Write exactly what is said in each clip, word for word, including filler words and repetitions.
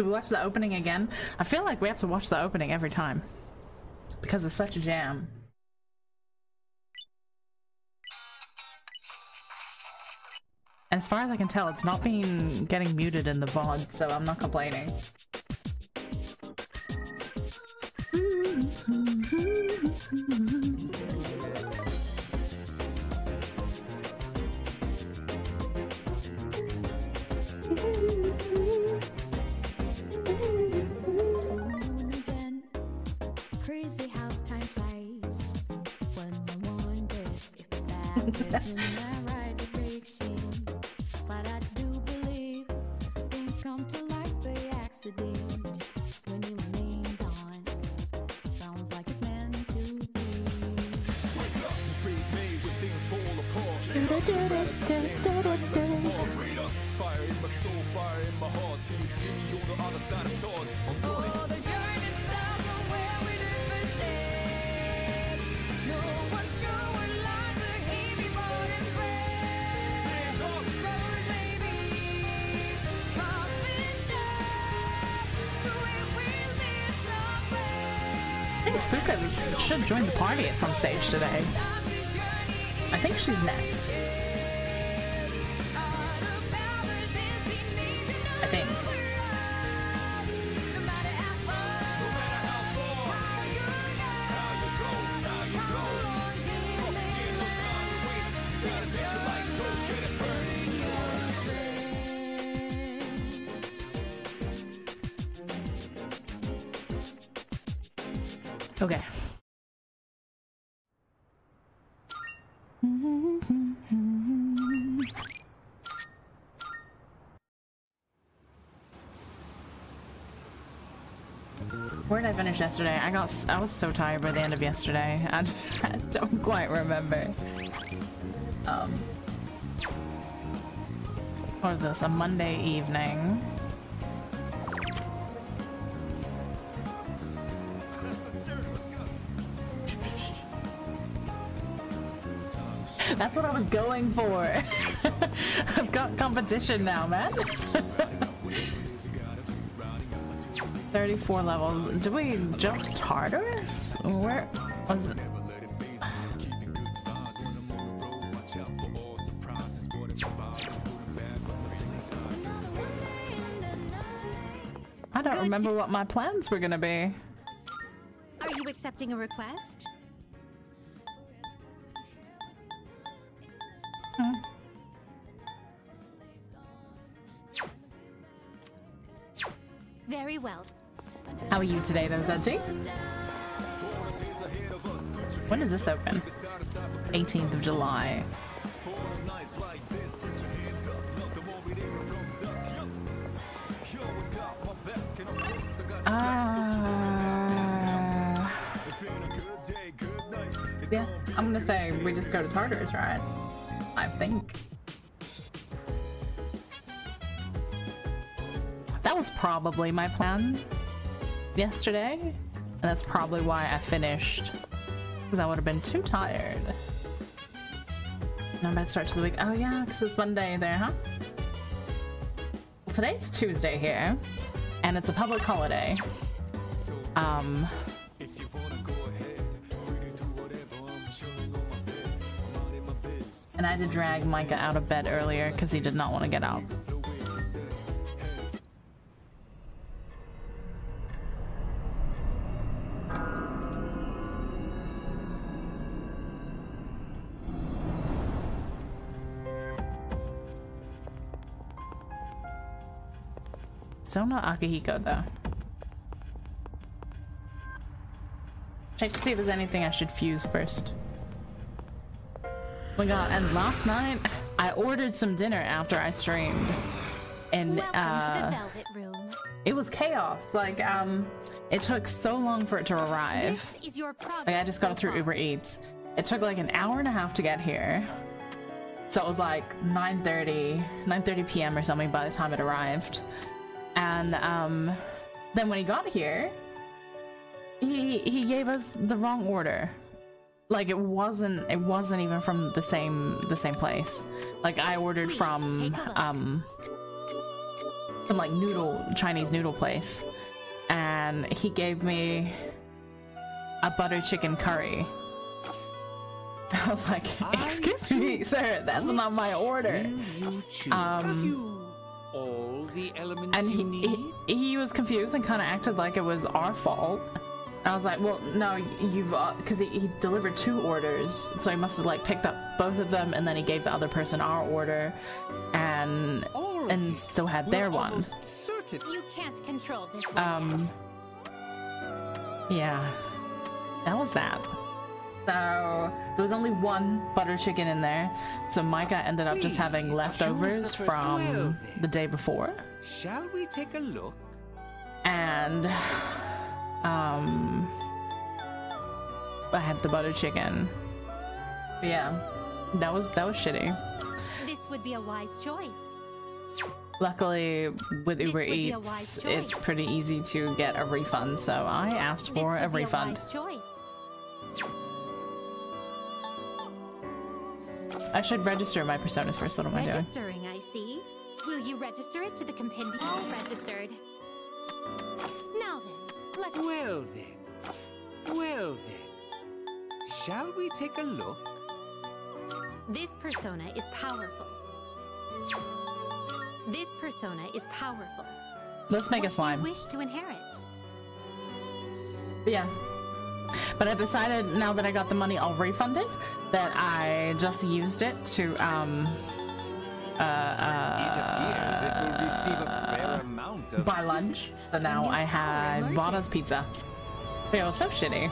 Did we watch the opening again? I feel like we have to watch the opening every time because it's such a jam. As far as I can tell, it's not being getting muted in the V O D, so I'm not complaining. Stage today. I think she's next. I think. Okay. I finished yesterday. I got I was so tired by the end of yesterday. I, I don't quite remember. Um, what is this? A Monday evening. That's what I was going for. I've got competition now, man. thirty-four levels. Did we just Tartarus? Where was it? I don't Good remember what my plans were gonna be. Are you accepting a request? Very well. How are you today, though, Zedgy? When does this open? eighteenth of July. Uh, yeah, I'm gonna say we just go to Tartarus, right? I think. That was probably my plan yesterday, and that's probably why I finished, because I would have been too tired. Not a bad start to the week. Oh yeah, because it's Monday there, huh? Well, today's Tuesday here, and it's a public holiday. Um, and I had to drag Micah out of bed earlier because he did not want to get up. Still not Akihiko though. Check to see if there's anything I should fuse first. Oh my god, and last night I ordered some dinner after I streamed. And Welcome uh, to the Velvet Room. It was chaos. Like um it took so long for it to arrive. This is your problem. Like I just got so through far. Uber Eats. It took like an hour and a half to get here. So it was like nine thirty p m or something by the time it arrived. And um, then when he got here, he he gave us the wrong order. Like it wasn't it wasn't even from the same the same place. Like I ordered from um, some like noodle, Chinese noodle place, and he gave me a butter chicken curry. I was like, excuse me, sir, that's not my order. Um, and he, he, he was confused and kind of acted like it was our fault. I was like, well, no, you've, uh, because he, he delivered two orders, so he must have like picked up both of them, and then he gave the other person our order, and and still had their one. You can't control this one. Um, yeah, that was that. So there was only one butter chicken in there, so Micah ended up just having leftovers from the day before. Shall we take a look? And um, I had the butter chicken. But yeah, that was that was shitty. This would be a wise choice. Luckily, with Uber Eats, it's pretty easy to get a refund, so I asked for a refund. I should register my personas first. What am I doing? Registering, I see. Will you register it to the compendium? All registered. Now then, let's. Well then, well then, shall we take a look? This persona is powerful. This persona is powerful. Let's make what a slime. Wish to inherit. Yeah. But I decided, now that I got the money all refunded, that I just used it to, um, uh, uh, buy lunch. So now I had Bada's pizza. It was so shitty.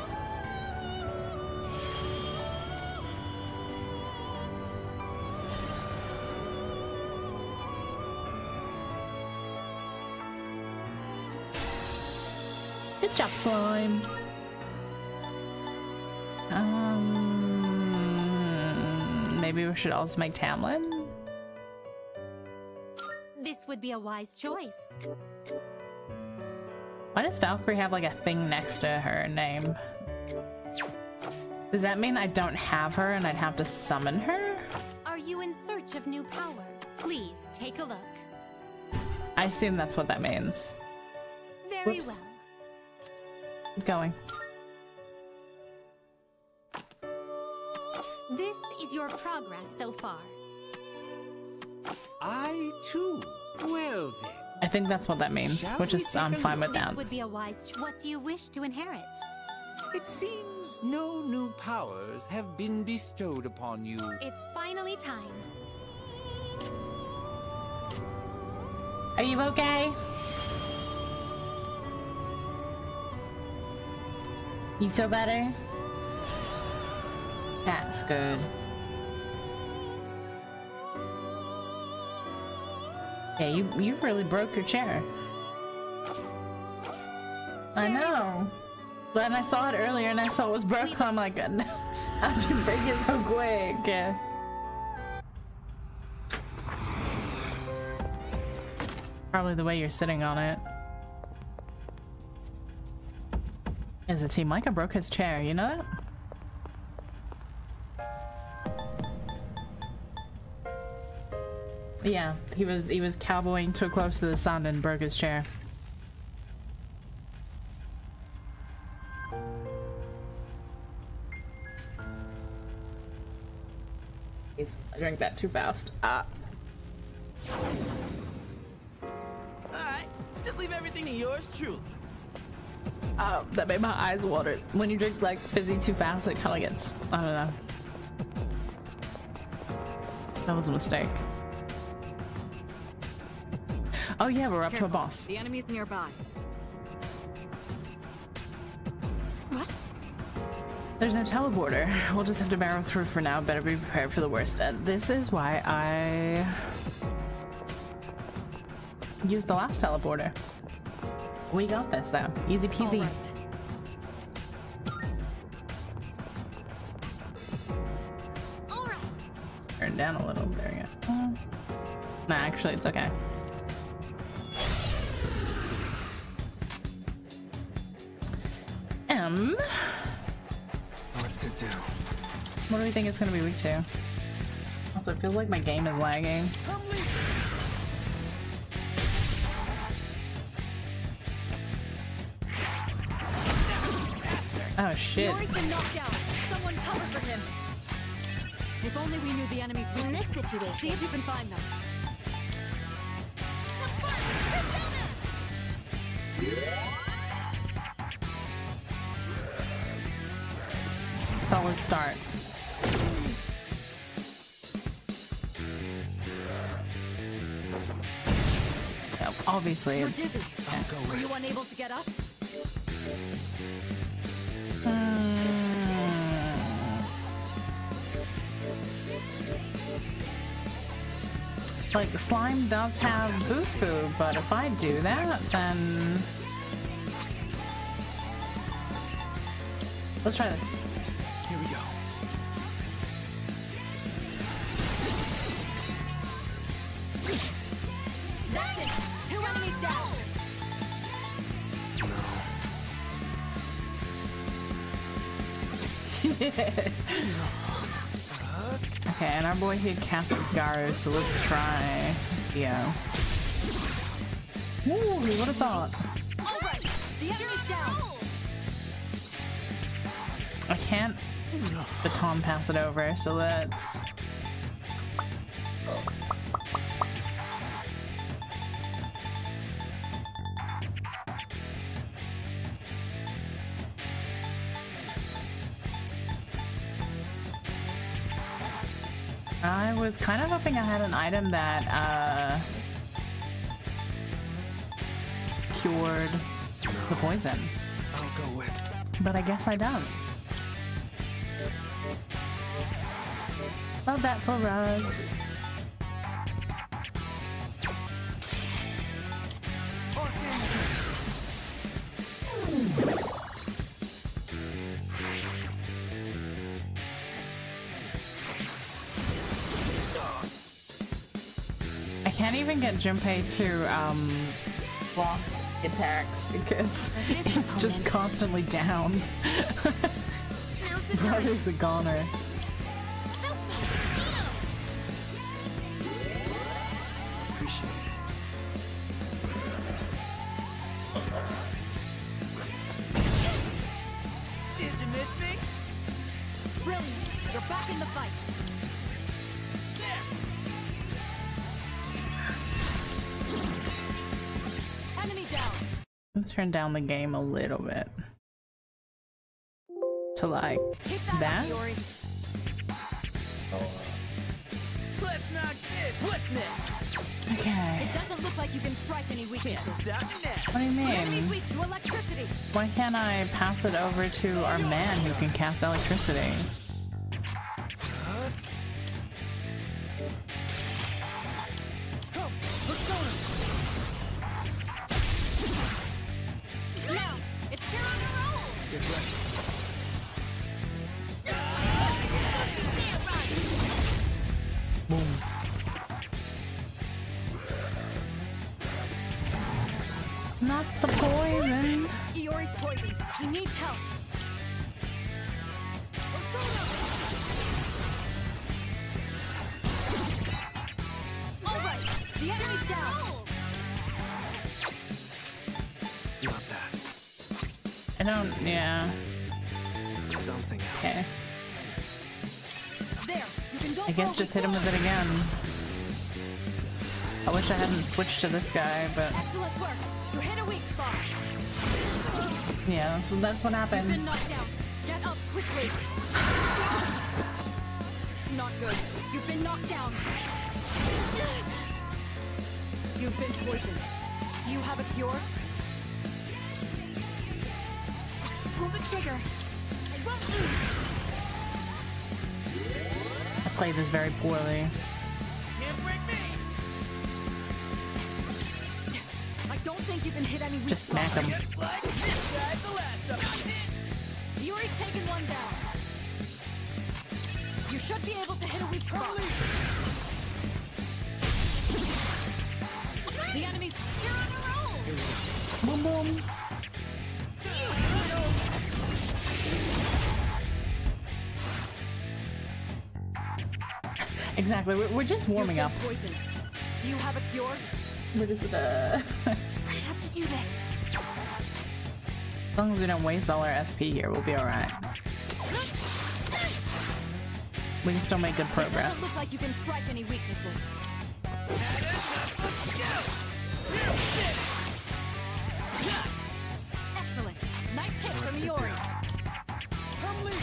Good job, slime. Um, maybe we should also make Tam Lin. This would be a wise choice. Why does Valkyrie have like a thing next to her name? Does that mean I don't have her and I'd have to summon her? Are you in search of new power? Please take a look. I assume that's what that means. Very Whoops. well. Keep going. This is your progress so far. I too. Well then. I think that's what that means, Shall which is I'm fine with that. Would be a wise what do you wish to inherit? It seems no new powers have been bestowed upon you. It's finally time. Are you okay? You feel better? That's good. Yeah, you you really broke your chair. I know. But I saw it earlier and I saw it was broken. I'm like, no, how'd you break it so quick? Yeah. Probably the way you're sitting on it. As a team, Micah broke his chair, you know that? Yeah, he was he was cowboying too close to the sun and broke his chair. Jeez, I drank that too fast. Ah. Alright, just leave everything to yours truly. Oh, that made my eyes water. When you drink like fizzy too fast, it kinda gets, I don't know. That was a mistake. Oh yeah, we're up Careful. to a boss. The enemy's nearby. What? There's no teleporter. We'll just have to barrel through for now. Better be prepared for the worst. And this is why I used the last teleporter. We got this though. Easy peasy. Right. All right. Turn down a little. There you go. Uh, nah, actually, it's okay. What to do? What do we think it's gonna be week two? Also, it feels like my game is lagging. Oh shit. Iori's been knocked down. Someone cover for him. If only we knew the enemy's in this situation. See if you can find them. Solid start. Yep, obviously You're it's... Yeah. Were you unable to get up? Uh, like, slime does have Bufu, but if I do that, then... Let's try this. Here we go. That's it. Two enemies down. Shit. Okay, and our boy here cast Garu, so let's try Zio. Ooh, what a thought. All right, the enemy's down. I can't baton pass it over, so let's... I was kind of hoping I had an item that, uh... cured the poison. I'll go with. But I guess I don't. Love that for us. I can't even get Junpei to um, block attacks because he's just constantly downed. Brother's a goner. Turn down the game a little bit to like that. Let's not get what's next. Okay. It doesn't look like you can strike any weakness. What do you mean? Why can't I pass it over to our man who can cast electricity? Just hit him with it again. I wish I hadn't switched to this guy, but yeah, that's what that's what happens. Get up quickly. Not good. You've been knocked down. You've been poisoned. Do you have a cure? Pull the trigger. I won't lose. Play this very poorly. Can't break me. I don't think you can hit any weak. Just smack him. Like Yuri's taken one down. You should be able to hit a weak spot. The enemy's here on the roll. Boom boom. Exactly, we're, we're just warming up. Poisoned. Do you have a cure? What is it? Uh... I have to do this. long as we don't waste all our S P here, we'll be alright. We can still make good progress. It doesn't look like you can strike any weaknesses. Excellent. Nice hit from Iori. Come loose.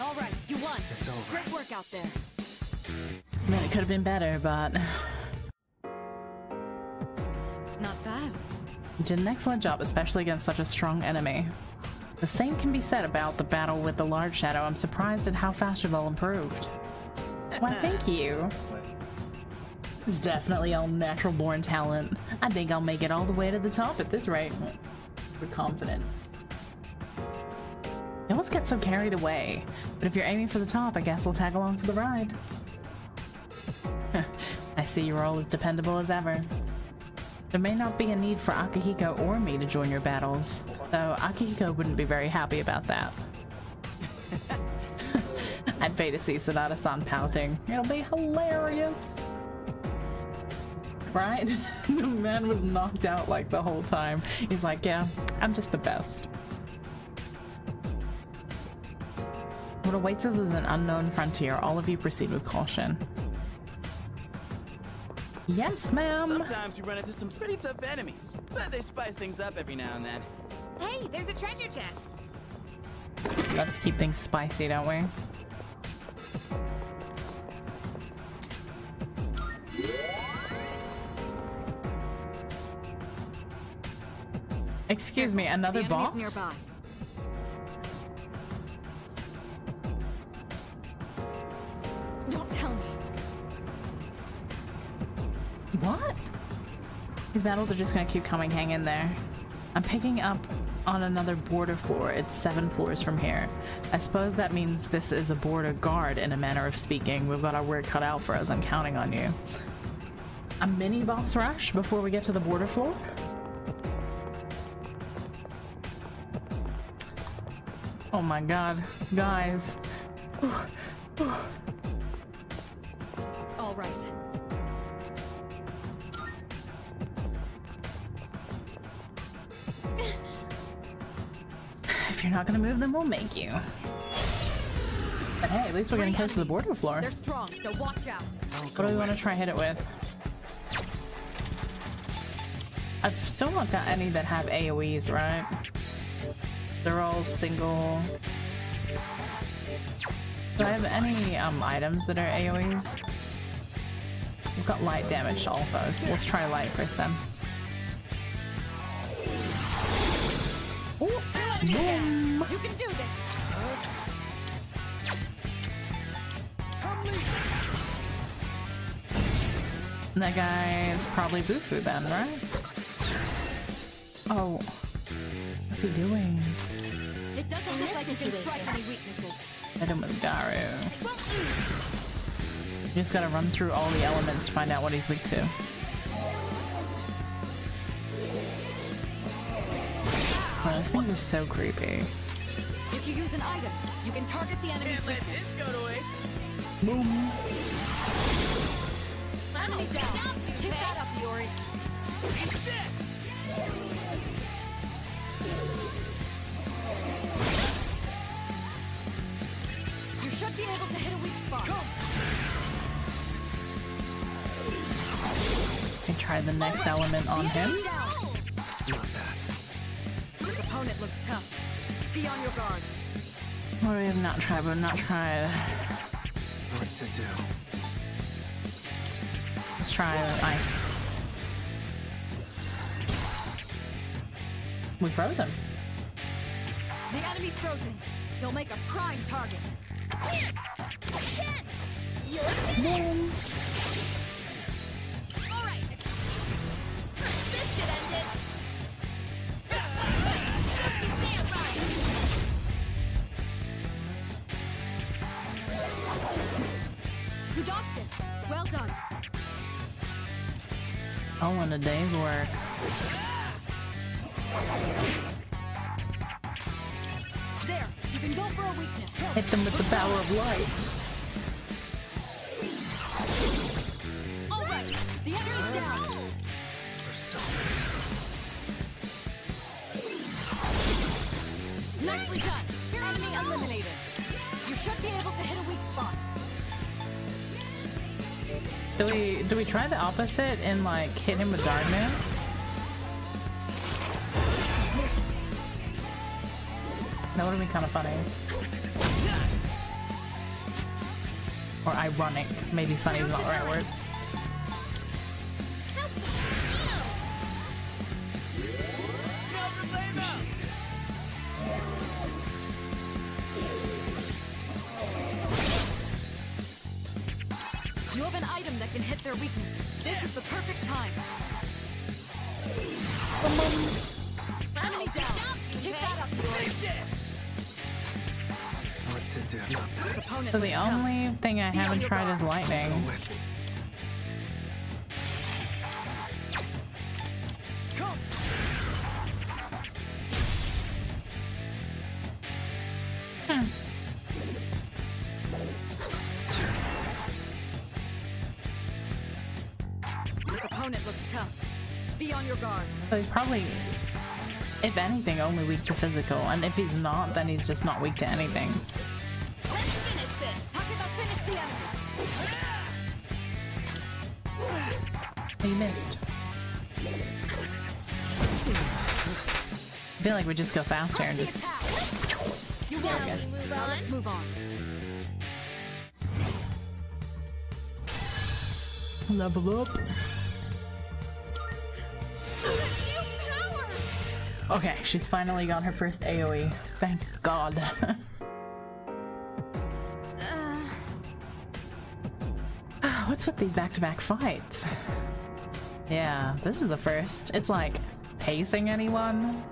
All right, you won. It's over. Great work out there. I mean, it could have been better, but not bad. You did an excellent job, especially against such a strong enemy. The same can be said about the battle with the large shadow. I'm surprised at how fast you've all improved. Why, thank you. It's definitely all natural born talent. I think I'll make it all the way to the top at this rate. We're confident. You almost get so carried away. But if you're aiming for the top, I guess we'll tag along for the ride. I see you're all as dependable as ever. There may not be a need for Akihiko or me to join your battles, though Akihiko wouldn't be very happy about that. I'd pay to see Sanada-san pouting. It'll be hilarious! Right? The man was knocked out like the whole time. He's like, yeah, I'm just the best. What awaits us is an unknown frontier. All of you proceed with caution. Yes, ma'am. Sometimes we run into some pretty tough enemies, but they spice things up every now and then. Hey, there's a treasure chest. Love to keep things spicy, don't we? Excuse me, another box? Nearby. Don't tell me. What? These battles are just gonna keep coming. Hang in there. I'm picking up on another border floor. It's seven floors from here. I suppose that means this is a border guard, in a manner of speaking. We've got our work cut out for us. I'm counting on you. A mini boss rush before we get to the border floor? Oh my god. Guys. All right. If you're not gonna move them, we'll make you. But hey, at least we're getting close to the border floor. They're strong, so watch out. What do we want to try hit it with? I've still not got any that have A O Es, right? They're all single. Do I have any um, items that are A O Es? We've got light damage to all of those. Let's try light first then. Ooh. Boom. You can do this. That guy is probably Bufu then, right? Oh, what's he doing? It doesn't look like you can strike any weaknesses. Hit him with Garu. You just gotta run through all the elements to find out what he's weak to. Wow, those things are so creepy. If you use an item, you can target the enemy. Can't let this go to waste. Boom. Enemy down. down Pick that up, Iori. It's this. You should be able to hit a weak spot. Go. I tried the next right. element on him. Not that. Opponent looks tough. Be on your guard. What do we have not tried? We've not tried. What to do? Let's try ice. We froze him. The enemy's frozen. They'll make a prime target. Yes! Again! You're finished! All right. This should end it. You docked it. Well done. Oh, and a day's work. There, you can go for a weakness. Go. Hit them with the power of light. All right, the enemy's down. Do we do we try the opposite and like hit him with guard moves? That would have been kind of funny. Or ironic. Maybe funny is not the right word. You have an item that can hit their weakness. This is the perfect time. Enemy down. Pick that up, Iori. So the only thing I haven't tried is lightning. Hmm. So he's probably, if anything, only weak to physical, and if he's not, then he's just not weak to anything. Let's finish this. Talk about finish the enemy. He missed. I feel like we just go faster and just. You want to move on? Let's move on. Level up. Okay, she's finally got her first AoE. Thank God. uh. What's with these back-to-back fights? Yeah, this is the first. It's like pacing anyone.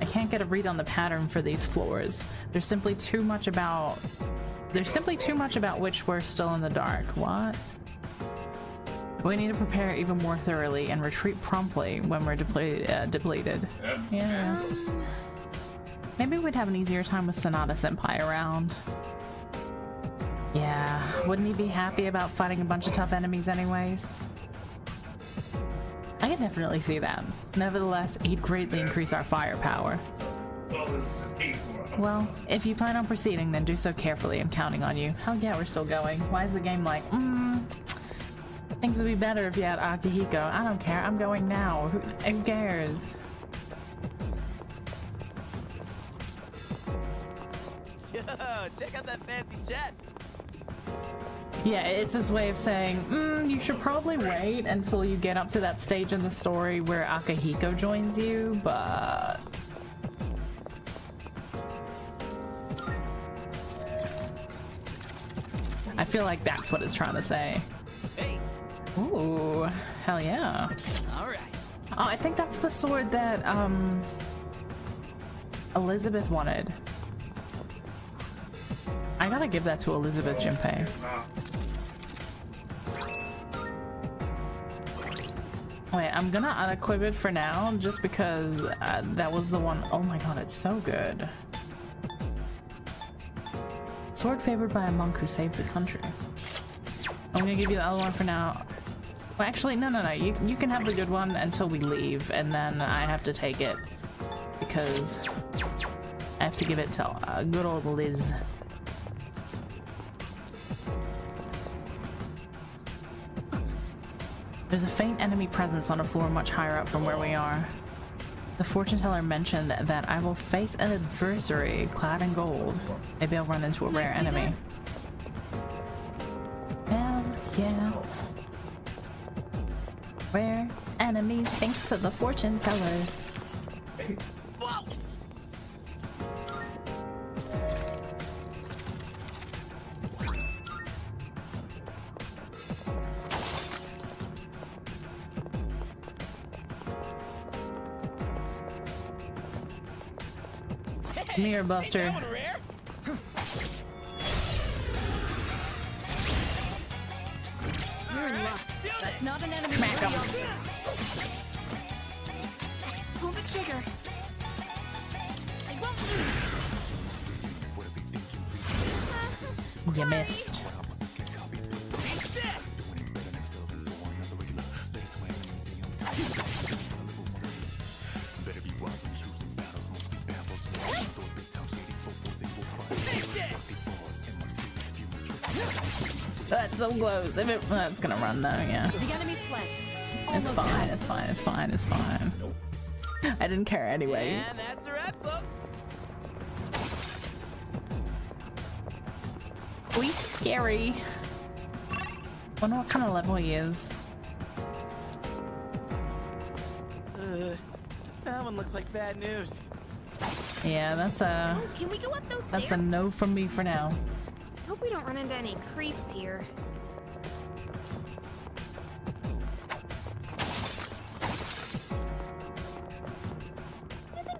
I can't get a read on the pattern for these floors. There's simply too much about. There's simply too much about which we're still in the dark. What? We need to prepare even more thoroughly and retreat promptly when we're deplete, uh, depleted. That's yeah. Um, maybe we'd have an easier time with Sanada Senpai around. Yeah. Wouldn't he be happy about fighting a bunch of tough enemies anyways? I can definitely see that. Nevertheless, he'd greatly increase our firepower. Well, if you plan on proceeding, then do so carefully. I'm counting on you. Hell yeah, we're still going. Why is the game like, mm, things would be better if you had Akihiko. I don't care. I'm going now. Who, who cares? Yo, check out that fancy chest. Yeah, it's his way of saying, mm, you should probably wait until you get up to that stage in the story where Akihiko joins you, but. I feel like that's what it's trying to say. Ooh, hell yeah. All right. Oh, I think that's the sword that um, Elizabeth wanted. I gotta give that to Elizabeth Junpei. Wait, I'm gonna unequip it for now just because uh, that was the one. Oh my god, it's so good. Sword favored by a monk who saved the country. I'm gonna give you the other one for now. Well, actually, no, no, no. You, you can have the good one until we leave, and then I have to take it because I have to give it to uh, good old Liz. There's a faint enemy presence on a floor much higher up from where we are. The fortune teller mentioned that, that I will face an adversary clad in gold. Maybe I'll run into a rare enemy. Hell yeah. Rare enemies thanks to the fortune teller. Whoa. Mirror buster. Hey, you're in luck. That's not an enemy. Smack him. Pull the trigger. I won't lose. You missed. Take this. That's so close. If it, well, it's gonna run though, yeah. The enemy's flank. It's fine, it's fine, it's fine, it's fine. Nope. I didn't care anyway. And that's a wrap, folks. We scary. Wonder what kind of level he is. Uh, that one looks like bad news. Yeah, that's a. Oh, can we go up those stairs? That's a no from me for now. Hope we don't run into any creeps here.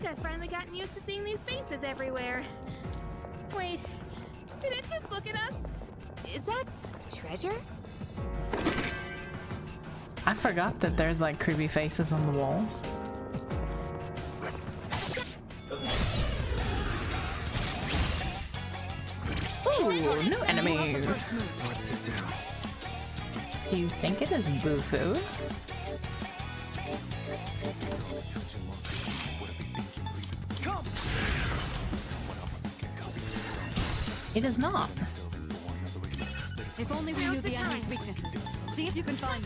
I've finally gotten used to seeing these faces everywhere. Wait, did it just look at us? Is that treasure? I forgot that there's like creepy faces on the walls. Ooh, new enemies! What to do? Do you think it is Bufu? It is not. If only we knew the enemy's weaknesses. See if you can find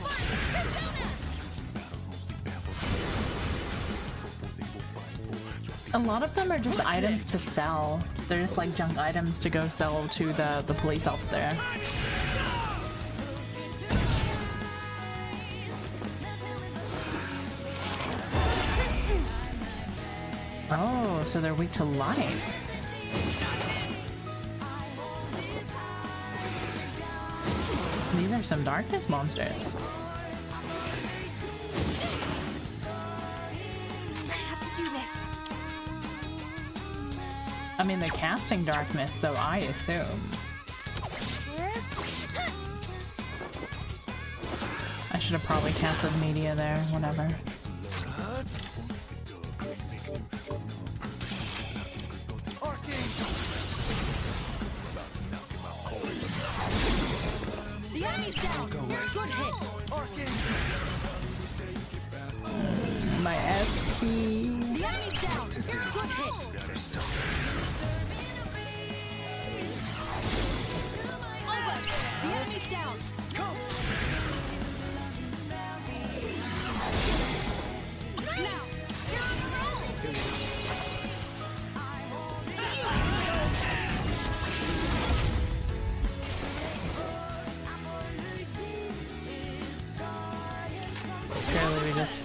them. A lot of them are just items to sell. They're just like junk items to go sell to the, the police officer. Oh, so they're weak to light. These are some darkness monsters. I have to do this. I mean, they're casting darkness, so I assume. I should have probably casted media there, whatever.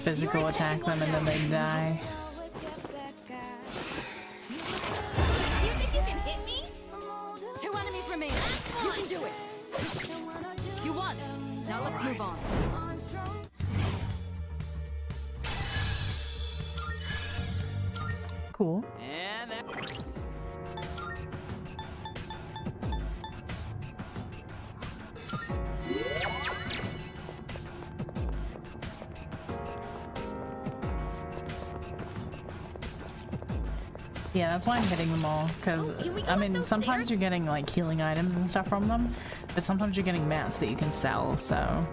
Physical attack them and then they die. You think you can hit me? Two enemies remain. You can do it. You won. Now let's move on. Cool. Yeah, that's why I'm hitting them all, because, oh, I mean, sometimes there? You're getting, like, healing items and stuff from them, but sometimes you're getting mats that you can sell, so...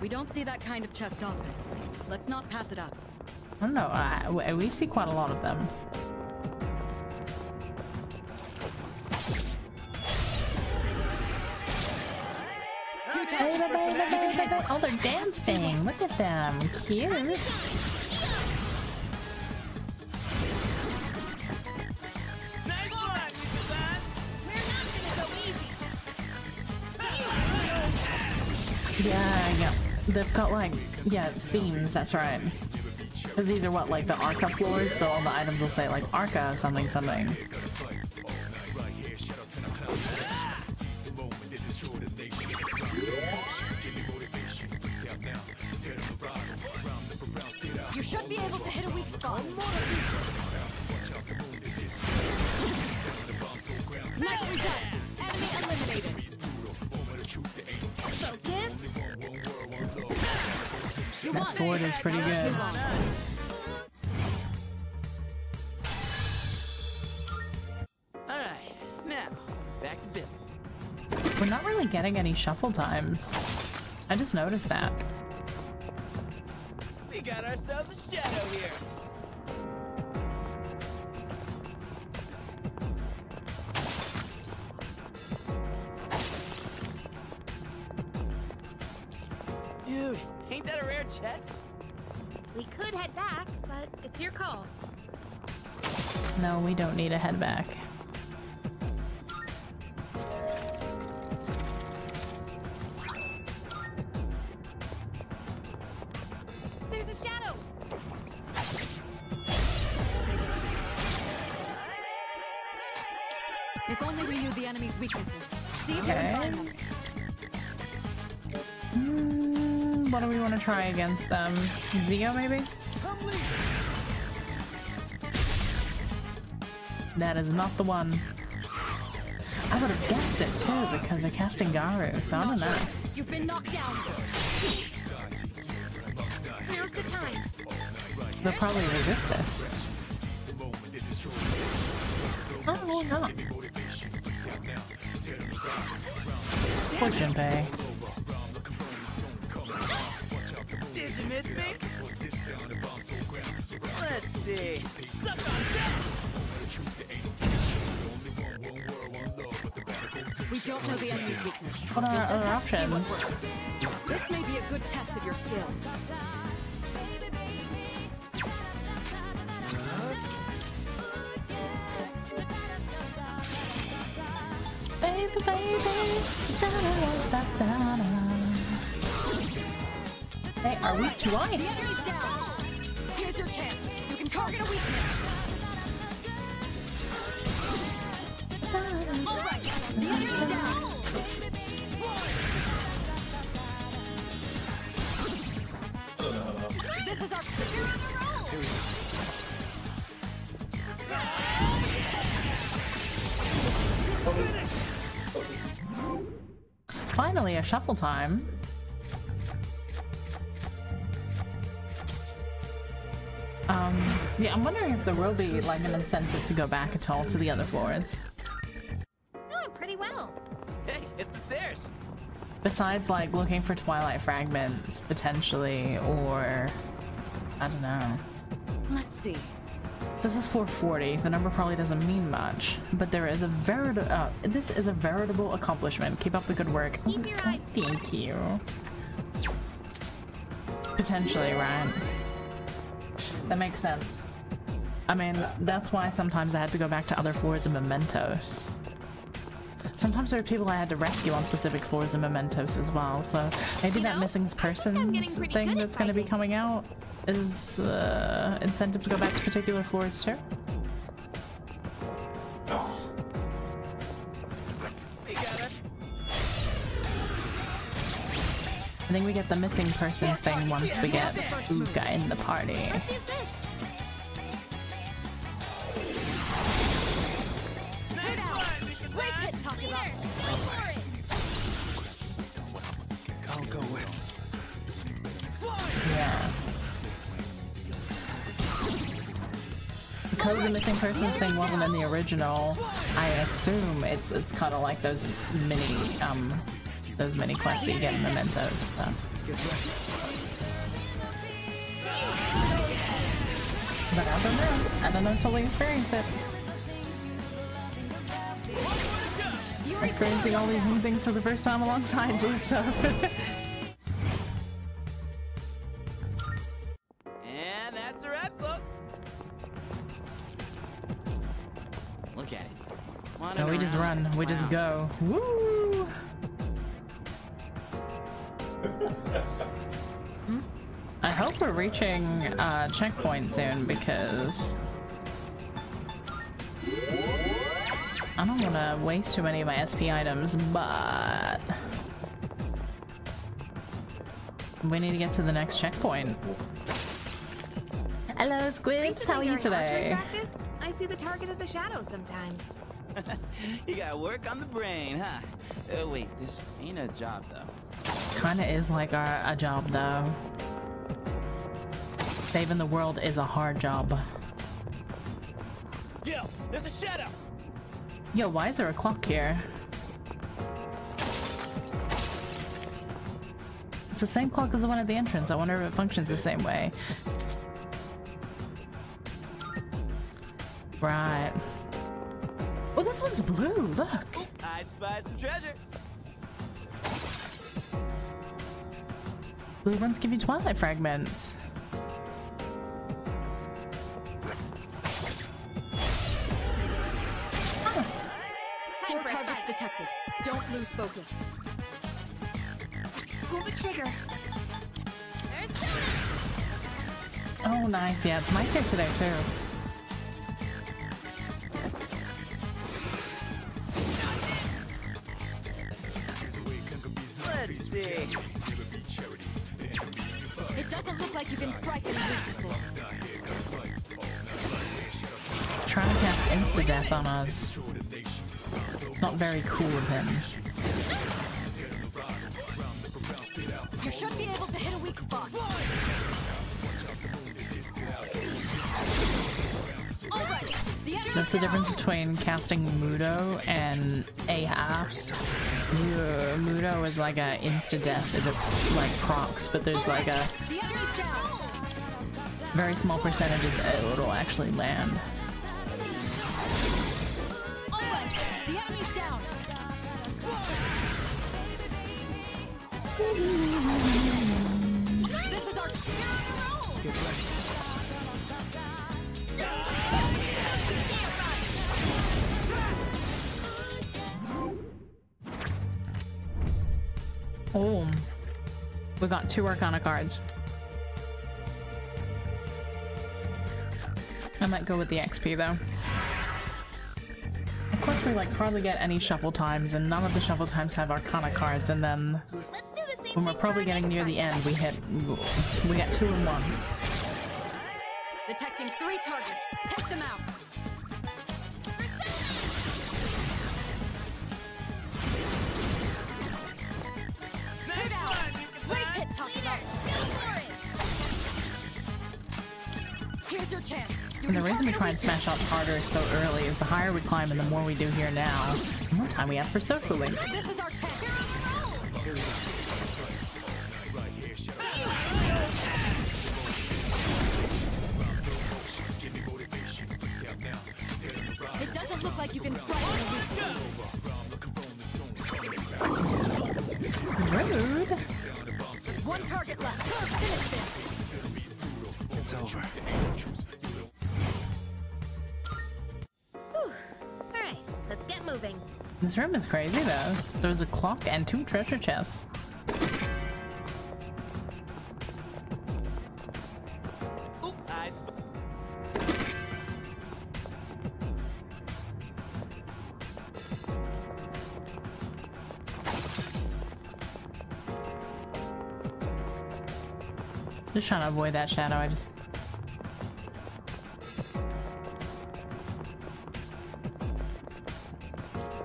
We don't see that kind of chest often. Let's not pass it up. I don't know, I, we see quite a lot of them. Oh, they're dancing! Look at them! Cute! Yeah, yeah. They've got like, yeah, themes, that's right. Because these are what, like the Arca floors, so all the items will say like Arca something something. You should be able to hit a weak spot. Nicely done! Enemy eliminated! That sword is pretty good. Alright, now back to Bill. We're not really getting any shuffle times. I just noticed that. We got ourselves a shadow here. chest? We could head back, but it's your call. No, we don't need to head back. Try against them. Zio, maybe? That is not the one. I would have guessed it too because they're casting Garu, so I don't know. You've been knocked down. Here's the time. They'll probably resist this. Oh, well, not. Poor Junpei. Miss me? Let's see. We don't know the enemy's weakness. What are our other options? This may be a good test of your skill. Baby, baby. They are weak to ice. Here's your chance. You can target a weakness. All right. The enemy's down. Uh, this is our figure on the roll. Here we go. It's finally a shuffle time. Um, yeah, I'm wondering if there will be like an incentive to go back at all to the other floors. Doing pretty well. Hey, it's the stairs. Besides, like, looking for Twilight fragments, potentially, or... I don't know. Let's see. This is four forty. The number probably doesn't mean much, but there is a verit- uh, this is a veritable accomplishment. Keep up the good work. Keep your eyes. Thank you. Potentially, right? That makes sense. I mean, that's why sometimes I had to go back to other floors in Mementos. Sometimes there are people I had to rescue on specific floors in Mementos as well, so maybe you that know, missing persons thing that's going to be coming out is uh, incentive to go back to particular floors too. I think we get the missing persons thing once we get Uka in the party. Yeah. Because the missing persons thing wasn't in the original, I assume it's it's kind of like those mini um. those many quests that you get in Mementos, but... but I don't know. I don't know until we experience it. Experiencing all these new things for the first time alongside you, so... And that's a wrap, folks! Look at it. No, we just run. We just go. Woo! I hope we're reaching uh, checkpoint soon because I don't want to waste too many of my S P items, but we need to get to the next checkpoint. Hello, Squibs. How are you today? Practice, I see the target as a shadow sometimes. You got work on the brain, huh? Oh wait, this ain't a job though. Kinda is like our, a job though. Saving the world is a hard job. Yo, there's a shadow. Yo, why is there a clock here? It's the same clock as the one at the entrance. I wonder if it functions the same way. Right. Oh, this one's blue. Look. I spy some treasure. Blue ones give you twilight fragments. Huh. Four targets detected. Don't lose focus. Pull the trigger. Oh, nice. Yeah, it's nice here today, too. It doesn't look like you can strike him with. Trying to cast insta-death on us. It's not very cool of him. You should be able to hit a weak spot. That's the difference between casting Mudo and A I. Mudo is like a insta-death, is a, like procs, but there's like a very small percentage is it'll actually land. Oh, we got two Arcana cards. I might go with the X P though. Of course, we like hardly get any shuffle times, and none of the shuffle times have Arcana cards. And then when we're probably getting near the end, we hit we get two and one. Detecting three targets. Test them out. And the reason we try and smash out Tartarus so early is the higher we climb and the more we do here now, the more time we have for Social Link. It doesn't look like you can strike. Rude. One target left. Finish this. It's over. This room is crazy though. There's a clock and two treasure chests. Ooh, I sp Just trying to avoid that shadow. I just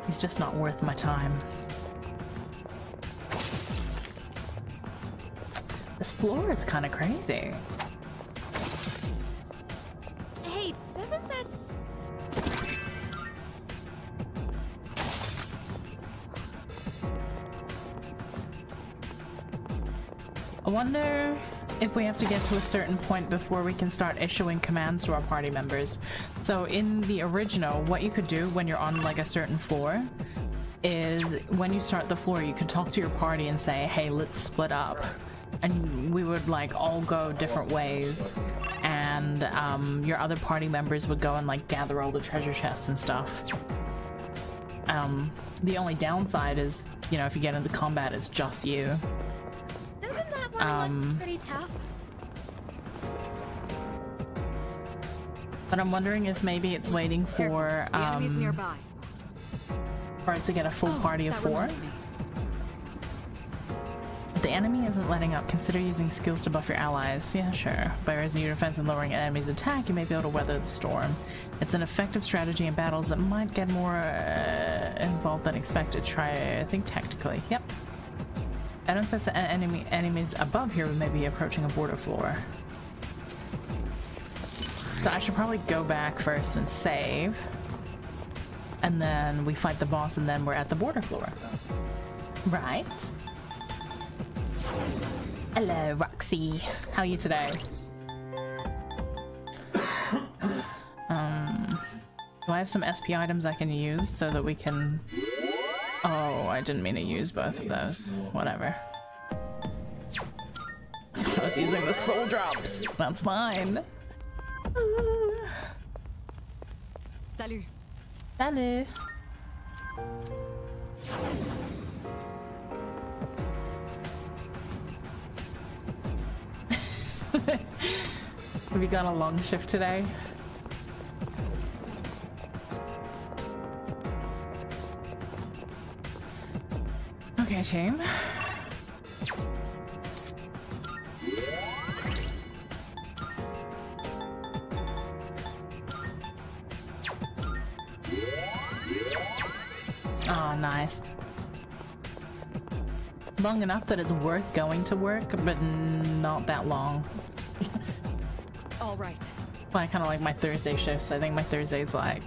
It's just not worth my time. This floor is kind of crazy. Hey, doesn't that... I wonder if we have to get to a certain point before we can start issuing commands to our party members. So in the original, what you could do when you're on like a certain floor is when you start the floor, you could talk to your party and say, hey, let's split up. And we would like all go different ways. And um, your other party members would go and like gather all the treasure chests and stuff. Um, the only downside is, you know, if you get into combat, it's just you. Doesn't that one um, look pretty tough? But I'm wondering if maybe it's waiting for um, for it to get a full oh, party of four. If the enemy isn't letting up, consider using skills to buff your allies. Yeah, sure. By raising your defense and lowering an enemy's attack, you may be able to weather the storm. It's an effective strategy in battles that might get more uh, involved than expected. Try, I think, tactically. Yep. I don't sense that enemy enemies above here may be approaching a border floor. So I should probably go back first and save, and then we fight the boss, and then we're at the border floor. Right. Hello, Roxy. How are you today? um, do I have some S P items I can use so that we can... Oh, I didn't mean to use both of those. Whatever. I was using the soul drops. That's fine. Salut. Salut. Have you got a long shift today? Okay, team. Oh, nice. Long enough that it's worth going to work, but not that long. All right. Well, I kind of like my Thursday shifts. I think my Thursday's like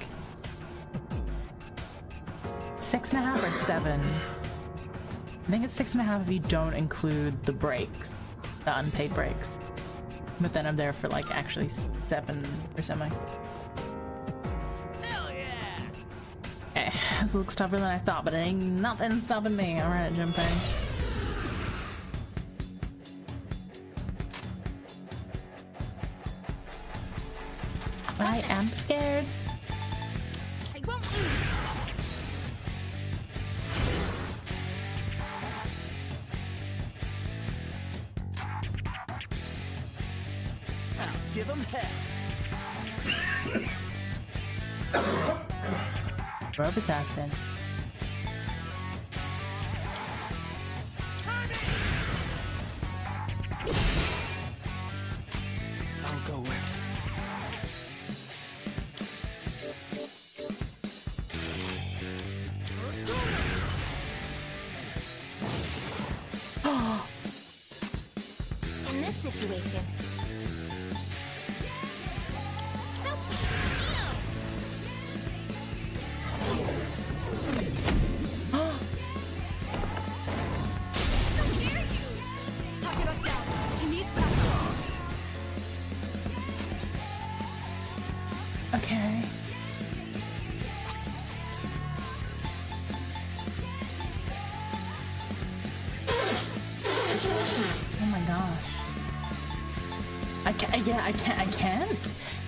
six and a half or seven. I think it's six and a half if you don't include the breaks, the unpaid breaks. But then I'm there for like actually seven or something. Hell yeah! Okay, this looks tougher than I thought, but it ain't nothing stopping me. All right, Junpei. I am scared. I won't lose. I'll give him hell. Robot acid. Yeah, I can't. I can't.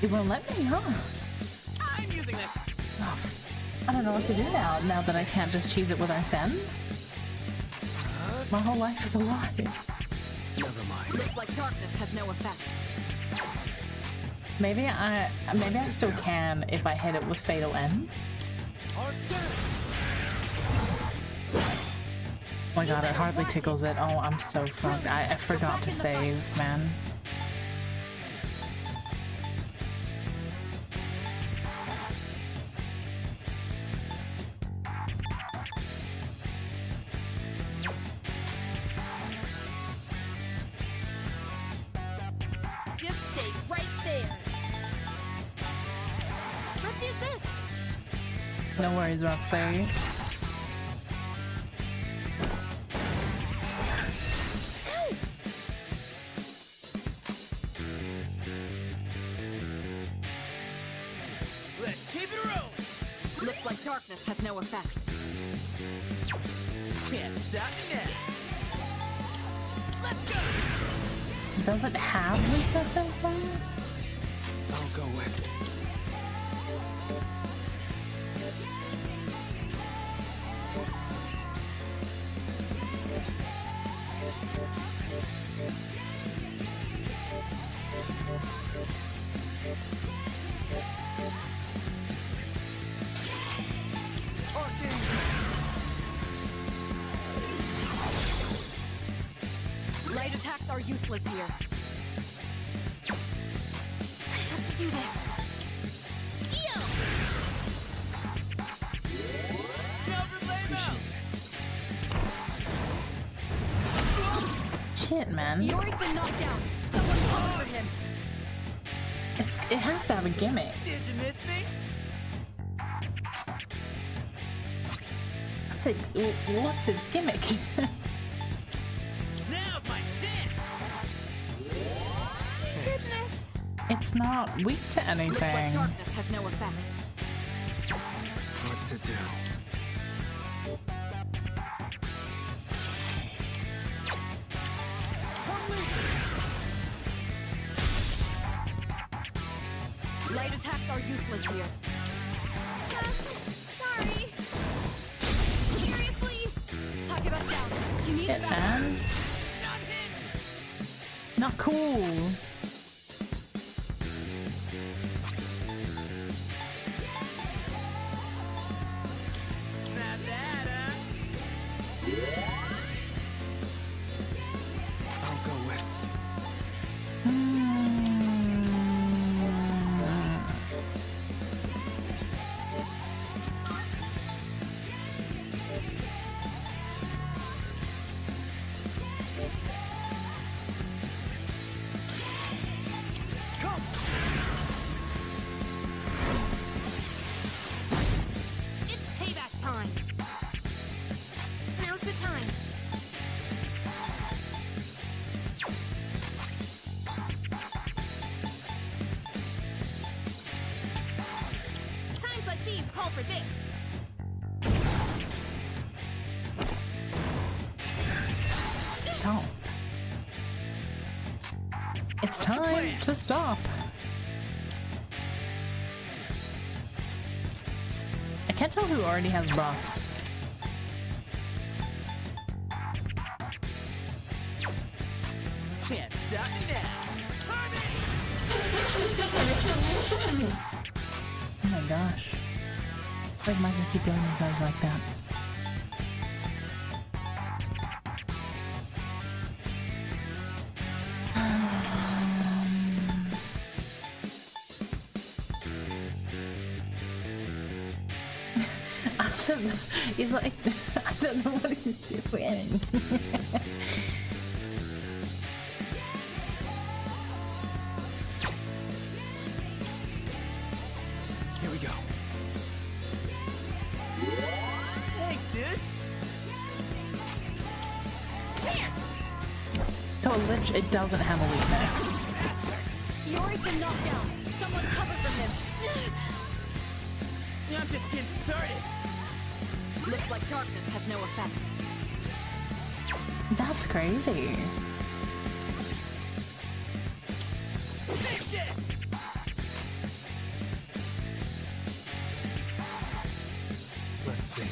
It won't let me, huh? I'm using this. Oh, I don't know what to do now. Now that I can't just cheese it with our send. My whole life is a lie. Never mind. Looks like darkness has no effect. Maybe I. Maybe I still can if I hit it with fatal end. Oh my god! It hardly tickles it. Oh, I'm so fucked. I, I forgot to save, man. Roxy. Let's keep it rolling. Looks like darkness has no effect. Can't stop me now. Let's go. Does it have weakness in front? I'll go with it. Iori's been knocked down. Someone cover him. It's, it has to have a gimmick. Did you miss me? What's its, what's its gimmick? Now's my chance. It's not weak to anything. Looks like darkness has no effect. What to do? Light attacks are useless here. Uh, sorry. Area, please. Pocket us down. You need it, man. Not cool. It's time to stop. I can't tell who already has buffs. Can't stop now. Oh my gosh. Why did Micah keep doing his nose like that? He's like, I don't know what he's doing. Here we go. Thanks, dude. So lich, it doesn't have a weakness. Iori's been knocked down. Someone cover for him. I'm just getting started. Looks like darkness has no effect. That's crazy. Let's see.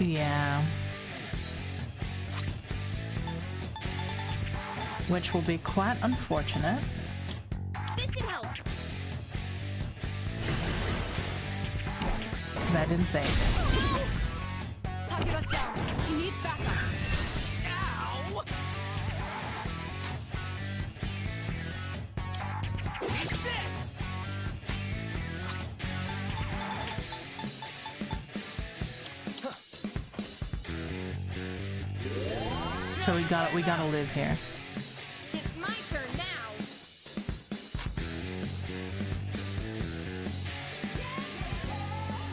Yeah. Which will be quite unfortunate. This should help. Because I didn't save it. Pocket us down. He needs backup. Ow! So we got we gotta live here. It's my turn now.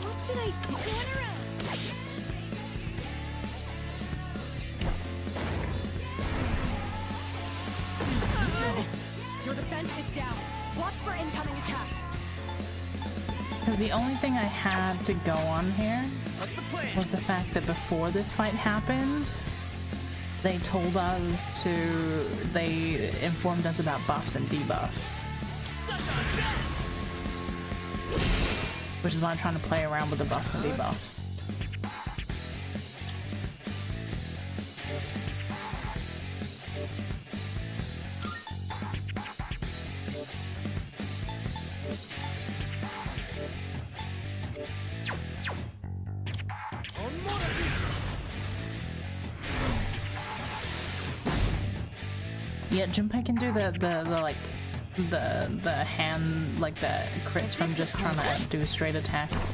What should I do? Turn around. Your defense is down. Watch for incoming attacks. Because the only thing I had to go on here was the fact that before this fight happened, they told us to, they informed us about buffs and debuffs. Which is why I'm trying to play around with the buffs and debuffs. Yeah, Junpei can do the, the, the like, the, the hand, like, the crits from just trying to do straight attacks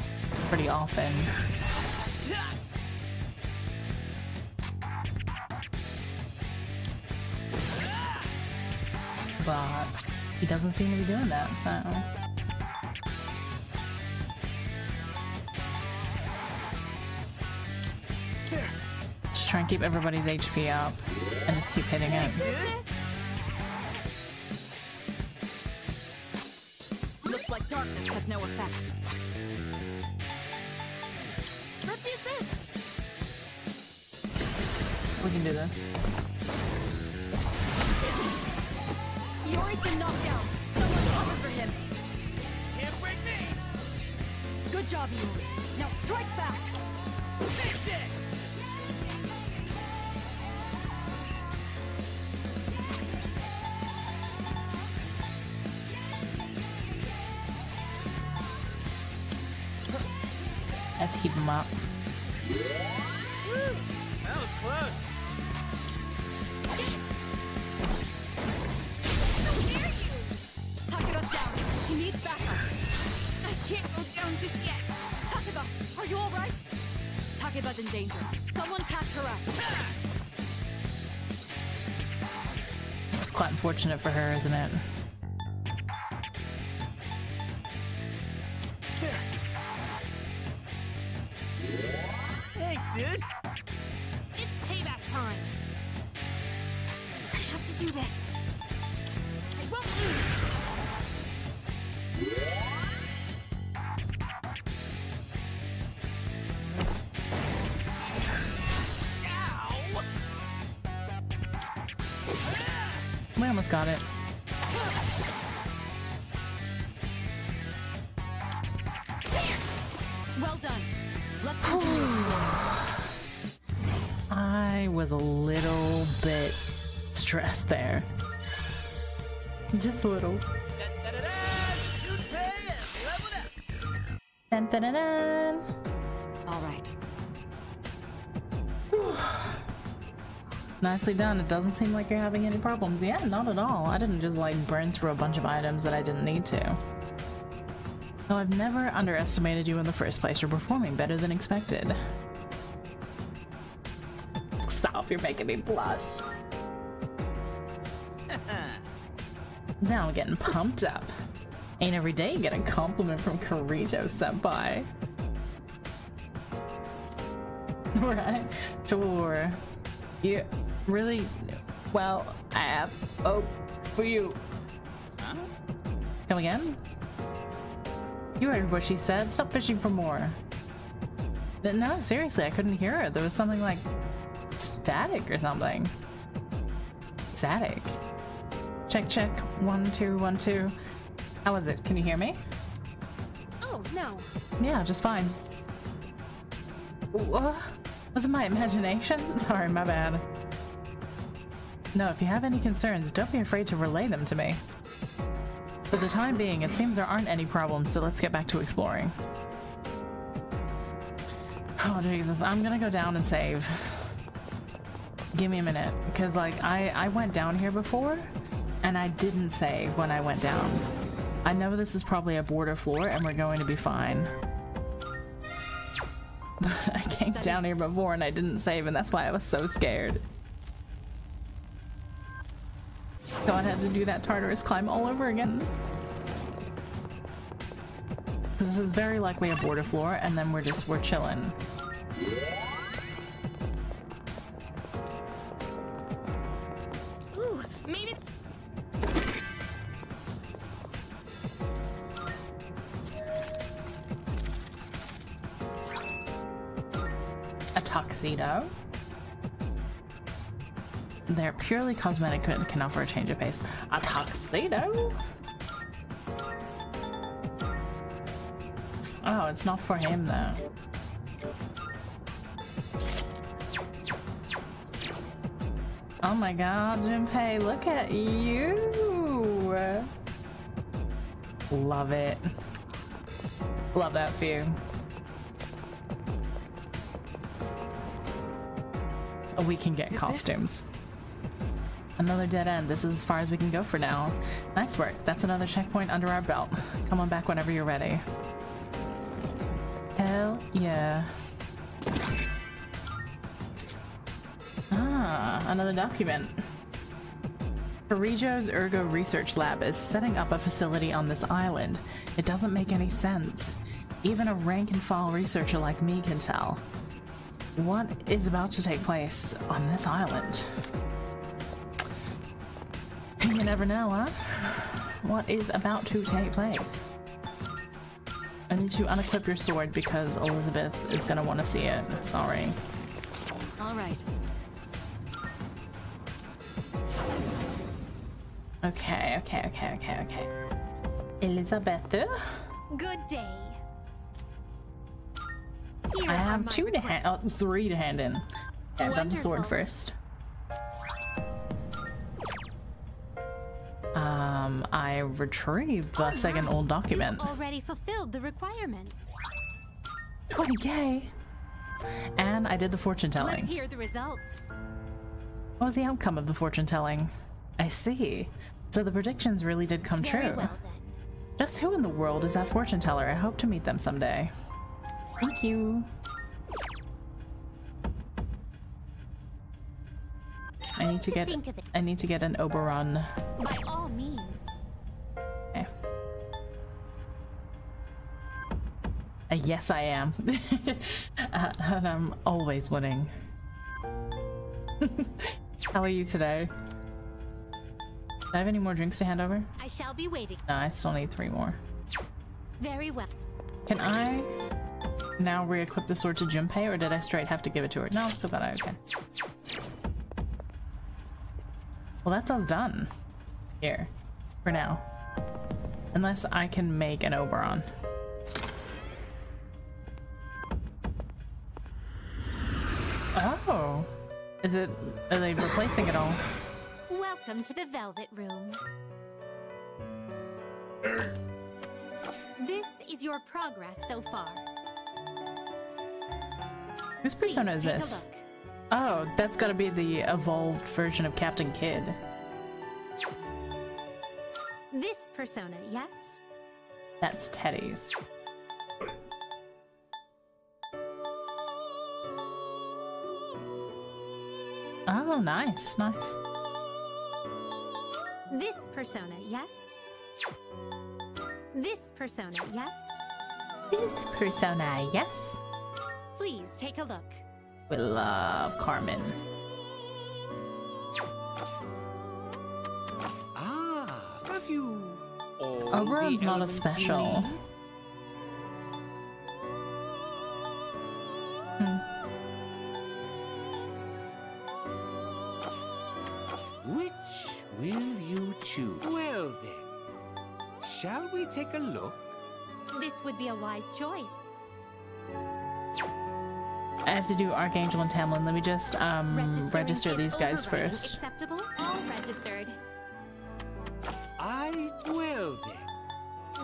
pretty often. But he doesn't seem to be doing that, so... Just try and keep everybody's H P up and just keep hitting it. Has no effect. Let's use this. We can do this. Iori's been knocked down. Someone cover for him. Can't break me. Good job, Iori. Now strike back. Fix it. Keep them up. Woo! That was close. How dare you! Takeda down. She needs backup. I can't go down just yet. Takeda, are you all right? Takeda's in danger. Someone catch her up. It's quite unfortunate for her, isn't it? Got it. Well done. Let's continue. I was a little bit stressed there. Just a little. Dun, dun, dun, dun. All right. Nicely done. It doesn't seem like you're having any problems. Yeah, not at all. I didn't just like burn through a bunch of items that I didn't need to. Though I've never underestimated you in the first place. You're performing better than expected. Stop, you're making me blush. Now I'm getting pumped up. Ain't every day you get a compliment from Kirijo-senpai. Right? Sure. You really well have hope for you. Huh? Come again? You heard what she said. Stop fishing for more. No, seriously, I couldn't hear her. There was something like static or something. Static. Check, check. One, two, one, two. How was it? Can you hear me? Oh, no. Yeah, just fine. What? Was it my imagination? Sorry, my bad. No, if you have any concerns, don't be afraid to relay them to me. For the time being, it seems there aren't any problems, so let's get back to exploring. Oh, Jesus. I'm gonna go down and save. Give me a minute, because, like, I, I went down here before, and I didn't save when I went down. I know this is probably a border floor, and we're going to be fine. But I came down here before and I didn't save, and that's why I was so scared. So I had to do that Tartarus climb all over again. This is very likely a border floor, and then we're just we're chilling. Ooh, maybe. Tuxedo. They're purely cosmetic and can offer a change of pace. A tuxedo? Oh, it's not for him though. Oh my god, Junpei, look at you! Love it. Love that view. We can get costumes. Another dead end. This is as far as we can go for now. Nice work. That's another checkpoint under our belt. Come on back whenever you're ready. Hell yeah. Ah, another document. Kirijo's Ergo Research Lab is setting up a facility on this island. It doesn't make any sense. Even a rank-and-file researcher like me can tell. What is about to take place on this island? You never know, huh? What is about to take place? I need to unequip your sword because Elizabeth is gonna want to see it. Sorry. All right. Okay, okay, okay, okay, okay. Elizabeth. Good day. Here I have two requests. to hand, oh, three to hand in. Yeah, I've done the sword first. Um, I retrieved the oh, second wow. old document. You've already fulfilled the requirements. Oh yay! And I did the fortune telling. Let's hear the results. What was the outcome of the fortune telling? I see. So the predictions really did come Very true. Well, then. Just who in the world is that fortune teller? I hope to meet them someday. Thank you. I need to get I need to get an Oberon. By all means. Okay. Uh, yes, I am. uh, and I'm always winning. How are you today? Do I have any more drinks to hand over? I shall be waiting. No, I still need three more. Very well. Can I now re-equip the sword to Junpei, or did I straight have to give it to her? No, I'm still glad I okay. Well, that's us done. Here. For now. Unless I can make an Oberon. Oh. Is it are they replacing it all? Welcome to the Velvet Room. This is your progress so far. Whose persona is this? Oh, that's gotta be the evolved version of Captain Kid. This persona, yes? That's Teddy's. Oh, nice, nice. This persona, yes? This persona, yes? This persona, yes? Please take a look. We love Carmen. Ah, have you? Oberon's not a special. Hmm. Which will you choose? Well then, shall we take a look? This would be a wise choice. I have to do Archangel and Tam Lin. Let me just um, register these guys first. Acceptable? All registered. I will then.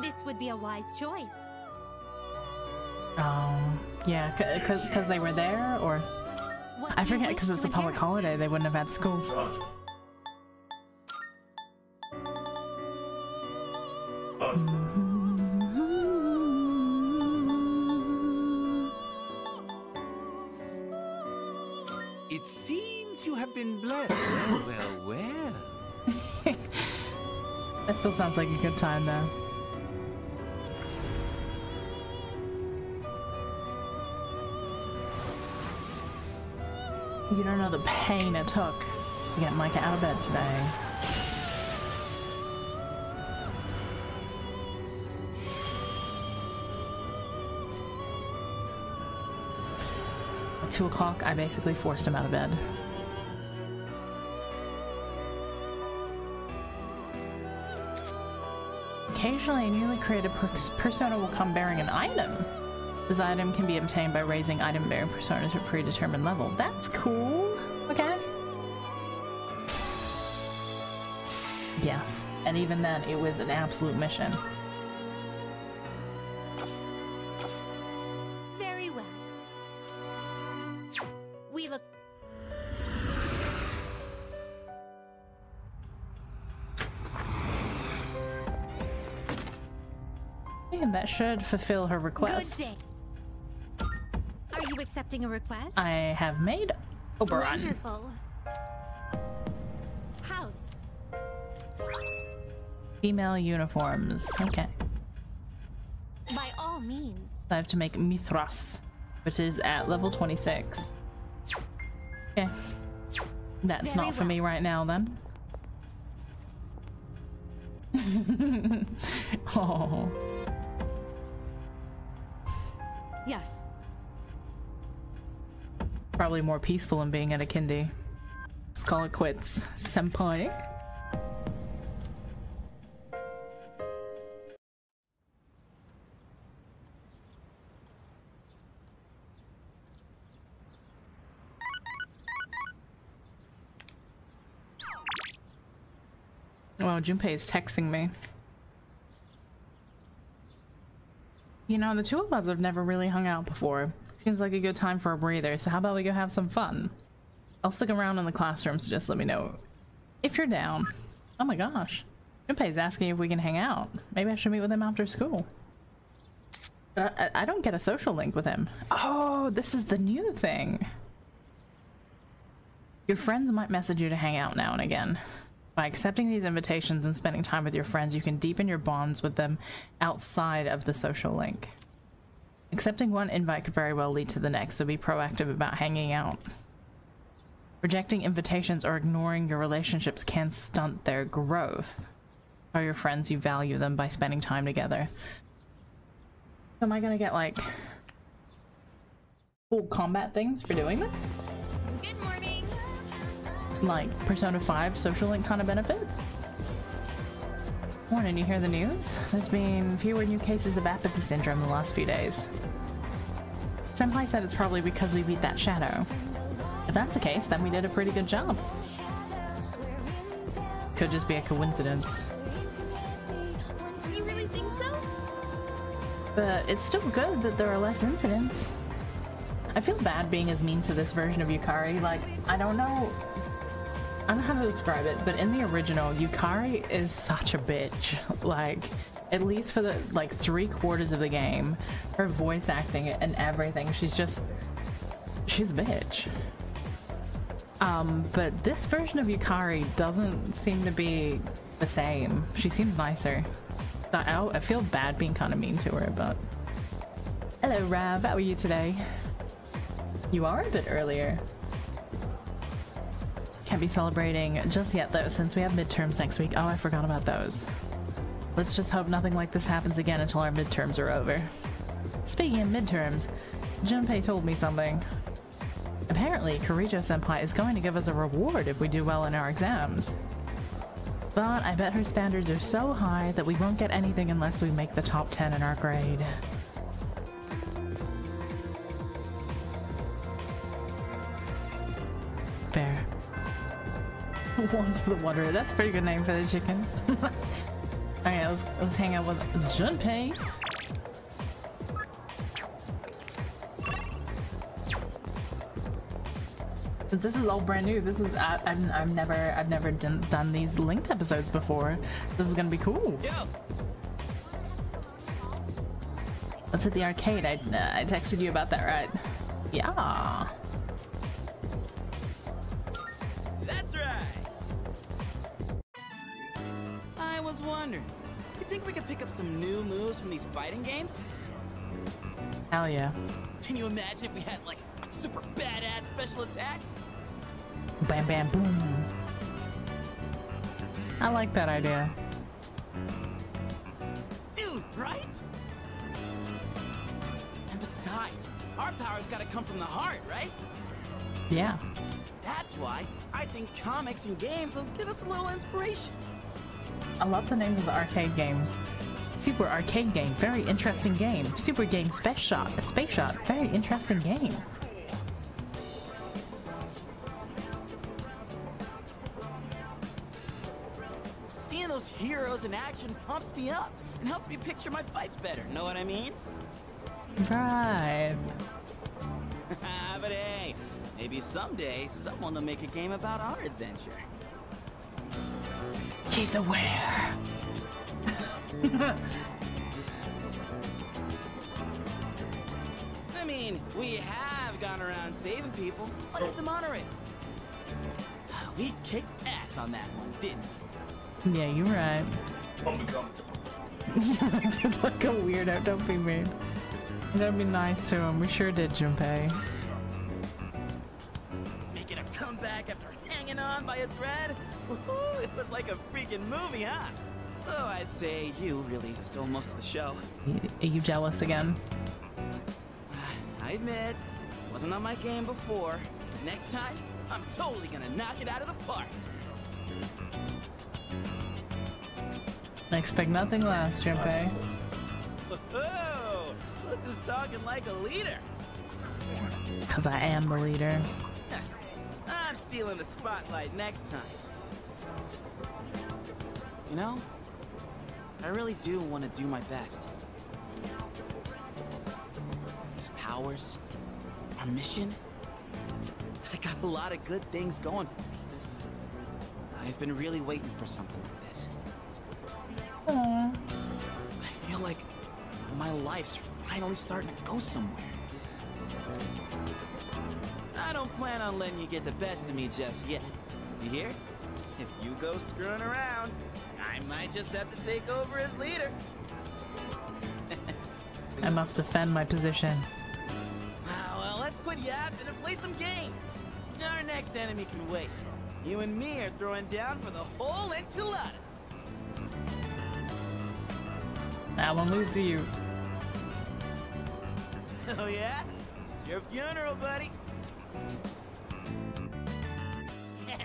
This would be a wise choice. Um, yeah, because because they were there, or what I forget because it's a public inherit? holiday. They wouldn't have had school. Mm-hmm. It seems you have been blessed. Well, well. That still sounds like a good time, though. You don't know the pain it took to get Micah out of bed today. Two o'clock, I basically forced him out of bed. Occasionally, a newly created pers persona will come bearing an item. This item can be obtained by raising item-bearing persona to a predetermined level. That's cool. Okay. Yes, and even then, it was an absolute mission. That should fulfill her request. Good day. Are you accepting a request? I have made Oberon. Wonderful. House. Female uniforms. Okay. By all means. I have to make Mithras, which is at level twenty-six. Okay. That's Very not for well. me right now then. Oh. Yes. Probably more peaceful than being at a kindi. Let's call it quits. Senpai. Wow, Junpei is texting me. You know, the two of us have never really hung out before. Seems like a good time for a breather, so how about we go have some fun? I'll stick around in the classroom, so just let me know if you're down. Oh my gosh. Junpei's asking if we can hang out. Maybe I should meet with him after school. But I, I don't get a social link with him. Oh, this is the new thing. Your friends might message you to hang out now and again. By accepting these invitations and spending time with your friends, you can deepen your bonds with them outside of the social link. Accepting one invite could very well lead to the next, so be proactive about hanging out. Rejecting invitations or ignoring your relationships can stunt their growth. Tell your friends you value them by spending time together. So am I gonna get like cool combat things for doing this? Good morning. Like Persona five social link kind of benefits? Morning, you hear the news? There's been fewer new cases of apathy syndrome in the last few days. Senpai said it's probably because we beat that shadow. If that's the case, then we did a pretty good job. Could just be a coincidence. You really think so? But it's still good that there are less incidents. I feel bad being as mean to this version of Yukari. Like, I don't know... I don't know how to describe it, but in the original, Yukari is such a bitch. Like, at least for the, like, three quarters of the game, her voice acting and everything, she's just... she's a bitch. Um, but this version of Yukari doesn't seem to be the same. She seems nicer. I, I feel bad being kind of mean to her, but... Hello, Rav. How are you today? You are a bit earlier. Can't be celebrating just yet, though, since we have midterms next week. Oh, I forgot about those. Let's just hope nothing like this happens again until our midterms are over. Speaking of midterms, Junpei told me something. Apparently, Kirijo-senpai is going to give us a reward if we do well in our exams. But I bet her standards are so high that we won't get anything unless we make the top ten in our grade. Fair. The Wanderer. That's a pretty good name for the chicken. Okay, let's, let's hang out with Junpei. Since this is all brand new, this is I, I've I've never I've never done, done these linked episodes before. This is gonna be cool. Yeah. Let's hit the arcade. I uh, I texted you about that, right? Yeah. That's right. I was wondering. You think we could pick up some new moves from these fighting games? Hell yeah. Can you imagine if we had like a super badass special attack? Bam bam boom. I like that idea. Dude, right? And besides, our power's gotta come from the heart, right? Yeah. That's why I think comics and games will give us a little inspiration. I love the names of the arcade games. Super Arcade Game, very interesting game. Super Game Space Shot, a Space Shot, very interesting game. Seeing those heroes in action pumps me up and helps me picture my fights better, know what I mean? Right. But hey, maybe someday someone will make a game about our adventure. He's aware. I mean, we have gone around saving people. Look at the Monterey. Uh, we kicked ass on that one, didn't we? Yeah, you're right. Just like a weirdo, don't be mean. Don't be nice to him. We sure did, Junpei. Making a comeback after hanging on by a thread? Ooh, it was like a freaking movie, huh? Oh, I'd say you really stole most of the show. Are you jealous again? I admit, wasn't on my game before. Next time, I'm totally gonna knock it out of the park. Expect nothing less, Junpei. Oh, look who's talking like a leader. Because I am the leader. I'm stealing the spotlight next time. You know, I really do want to do my best. These powers, our mission, I got a lot of good things going for me. I've been really waiting for something like this. Aww. I feel like my life's finally starting to go somewhere. I don't plan on letting you get the best of me just yet. You hear? If you go screwing around, I might just have to take over as leader. I must defend my position. Ah, well, let's quit yapping and play some games. Our next enemy can wait. You and me are throwing down for the whole enchilada. I won't lose to you. Oh yeah? It's your funeral, buddy. Yeah,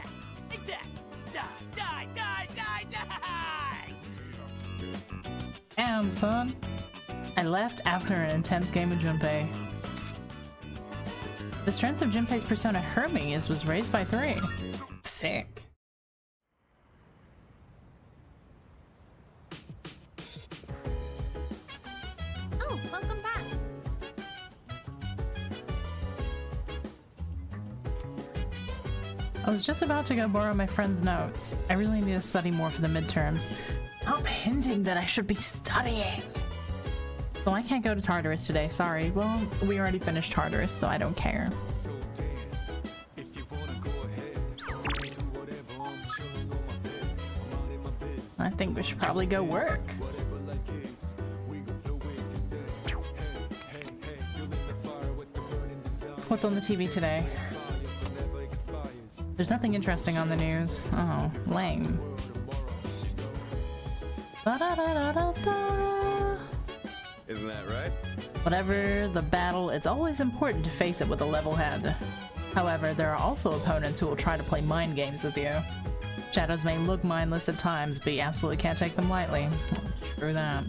take that! Die, die, die, die, die! Damn, son. I left after an intense game of Junpei. The strength of Junpei's persona Hermes was raised by three. Sick. I was just about to go borrow my friend's notes. I really need to study more for the midterms. Stop hinting that I should be studying! So I can't go to Tartarus today, sorry. Well, we already finished Tartarus, so I don't care. I think we should probably go work. What's on the T V today? There's nothing interesting on the news. Oh, lame. Da -da -da -da -da. Isn't that right? Whatever the battle, it's always important to face it with a level head. However, there are also opponents who will try to play mind games with you. Shadows may look mindless at times, but you absolutely can't take them lightly. True that.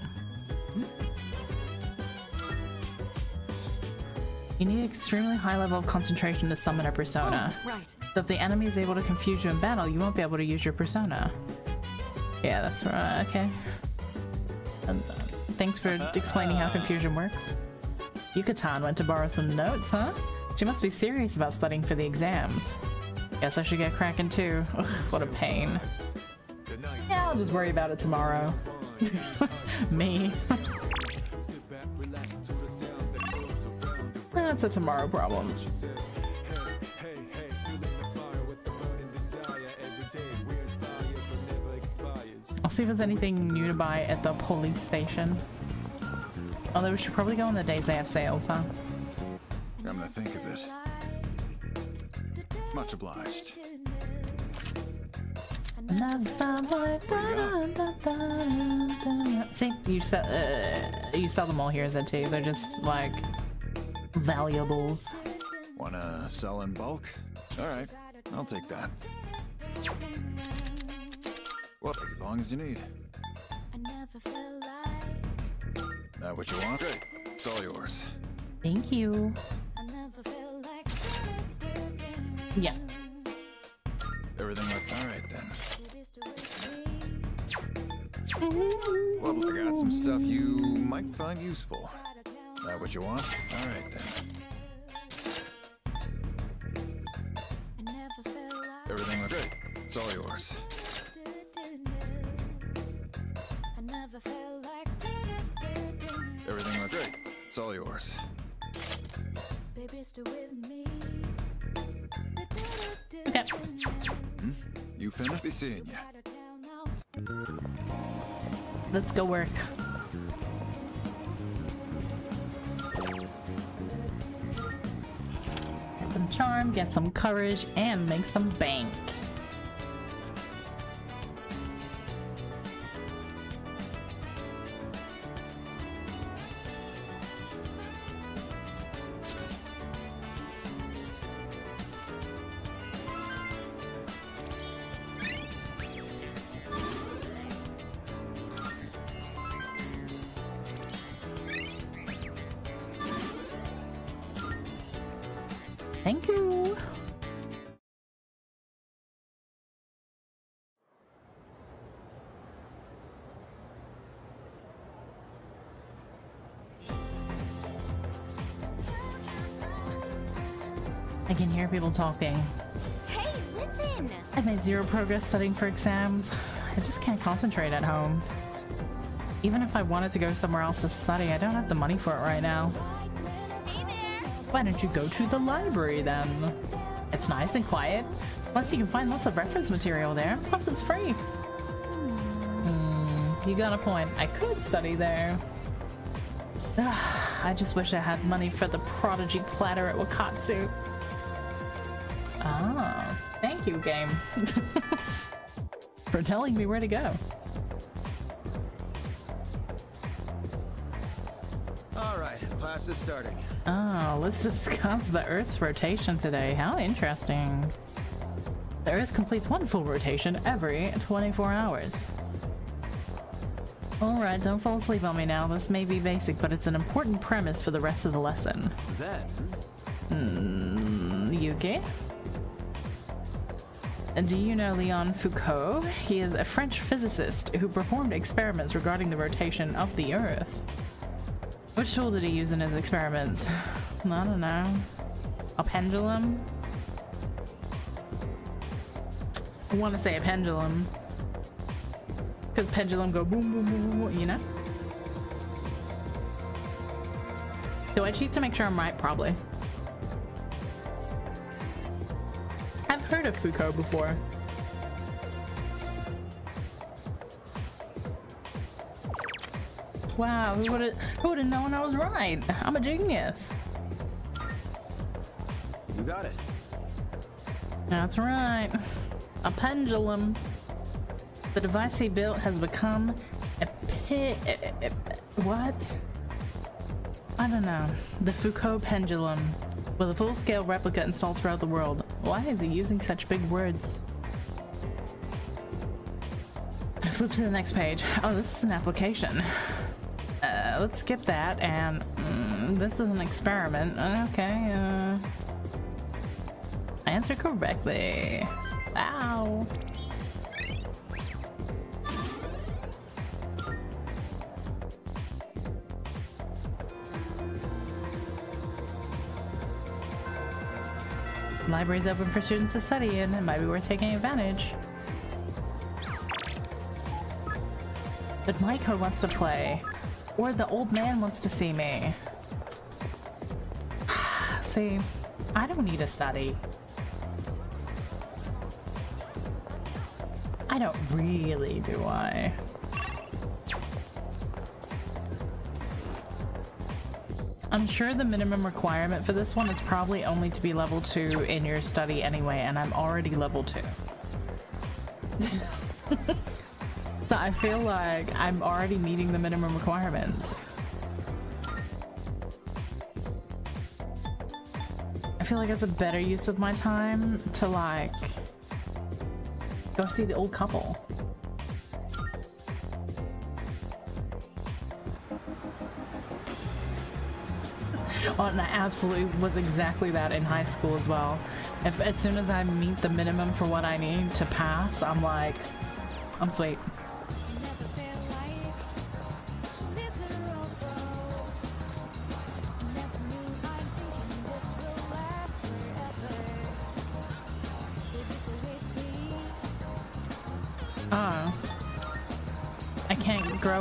You need an extremely high level of concentration to summon a persona. Oh, right. So if the enemy is able to confuse you in battle, you won't be able to use your persona. Yeah, that's right. Okay. And, uh, thanks for explaining how confusion works. Yucatan went to borrow some notes, huh? She must be serious about studying for the exams. Guess I should get cracking too. Ugh, what a pain. Yeah, I'll just worry about it tomorrow. Me. That's a tomorrow problem. I'll see if there's anything new to buy at the police station. Although we should probably go on the days they have sales, huh? Come to think of it. Much obliged. See, you sell, uh, you sell them all here, is that too? They're just like valuables. Wanna sell in bulk? Alright, I'll take that. Well, as long as you need. I never feel like... That what you want? Great. It's all yours. Thank you. I never feel like... Yeah. Everything looks alright then. Well, I got some stuff you might find useful. That what you want? Alright then. I never feel like... Everything looks great. It's all yours. Everything looks great. It's all yours. Baby, stay with me. Okay. Hmm? You finna be seeing you. Let's go work. Get some charm, get some courage, and make some bank. Thank you. I can hear people talking. Hey, listen! I made zero progress studying for exams. I just can't concentrate at home. Even if I wanted to go somewhere else to study, I don't have the money for it right now. Hey there. Why don't you go to the library then? It's nice and quiet. Plus you can find lots of reference material there. Plus it's free. Mm, you got a point. I could study there. Ugh, I just wish I had money for the prodigy platter at Wakatsu. Ah, thank you, game. For telling me where to go. Class is starting. Oh, let's discuss the Earth's rotation today. How interesting. The Earth completes one full rotation every twenty-four hours. Alright, don't fall asleep on me now. This may be basic, but it's an important premise for the rest of the lesson. Then? Mm, Yuki? Do you know Leon Foucault? He is a French physicist who performed experiments regarding the rotation of the Earth. Which tool did he use in his experiments? I don't know. A pendulum? I want to say a pendulum. Because pendulum go boom, boom, boom, boom, boom, you know? Do I cheat to make sure I'm right? Probably. I've heard of Foucault before. Wow, who would've, who would've known I was right? I'm a genius. You got it. That's right. A pendulum. The device he built has become a pit. What? I don't know. The Foucault pendulum. With a full-scale replica installed throughout the world. Why is he using such big words? I flip to the next page. Oh, this is an application. Uh, let's skip that, and mm, this is an experiment. Okay, uh, I answered correctly. Ow! Library's open for students to study in. It might be worth taking advantage. But Maiko wants to play. Or the old man wants to see me. See, I don't need a study. I don't really, do I? I'm sure the minimum requirement for this one is probably only to be level two in your study anyway, and I'm already level two. So I feel like I'm already meeting the minimum requirements. I feel like it's a better use of my time to like go see the old couple. Oh, and I absolutely was exactly that in high school as well. If as soon as I meet the minimum for what I need to pass, I'm like, I'm sweet.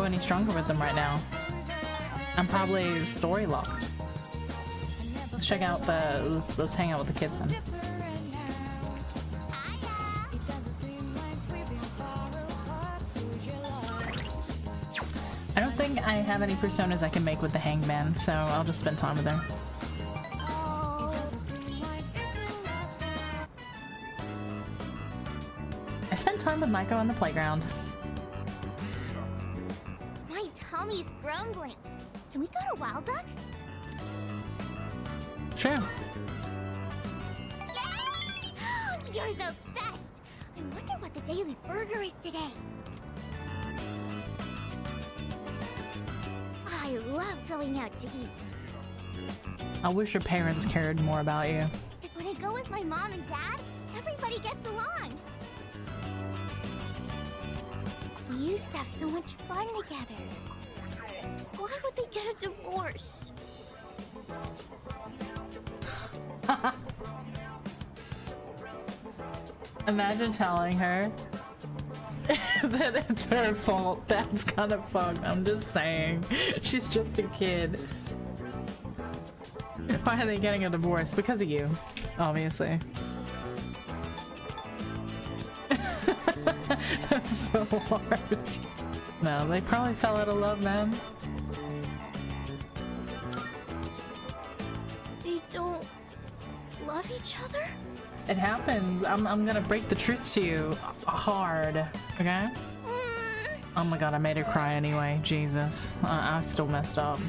Any stronger with them right now. I'm probably story locked. Let's check out the. Let's hang out with the kids then. I don't think I have any personas I can make with the hangman, so I'll just spend time with them. I spent time with Micah on the playground. Can we go to Wild Duck? Sure. Yay! You're the best! I wonder what the daily burger is today. I love going out to eat. I wish your parents cared more about you. Is my go with my mom and dad, everybody gets along. We used to have so much fun together. Why would they get a divorce? Imagine telling her that it's her fault. That's kind of fucked. I'm just saying. She's just a kid. Why are they getting a divorce? Because of you, obviously. That's so hard. No, they probably fell out of love, man. They don't love each other? It happens. I'm, I'm gonna break the truth to you hard, okay? Mm. Oh my god, I made her cry anyway. Jesus. I, I still messed up.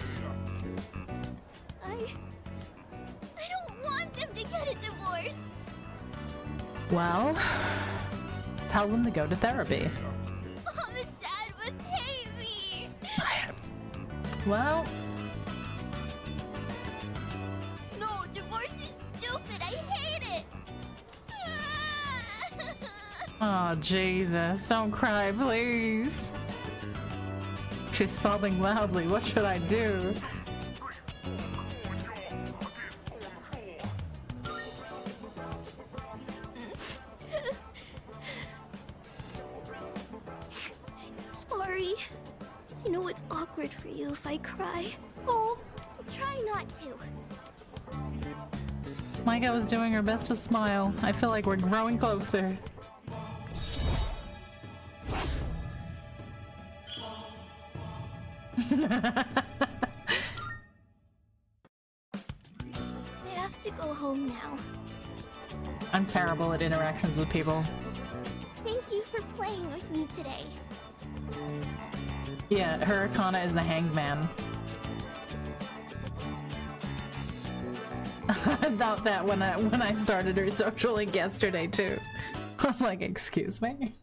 I... I don't want them to get a divorce. Well... tell them to go to therapy. Mom and Dad must hate me! Well... no, divorce is stupid! I hate it! Oh, Jesus. Don't cry, please. She's sobbing loudly. What should I do? For you if I cry. Oh, try not to. Micah was doing her best to smile. I feel like we're growing closer. I have to go home now. I'm terrible at interactions with people. Thank you for playing with me today. Yeah, Hurricana is the hangman. I thought that when I when I started her social link yesterday too. I was like, excuse me.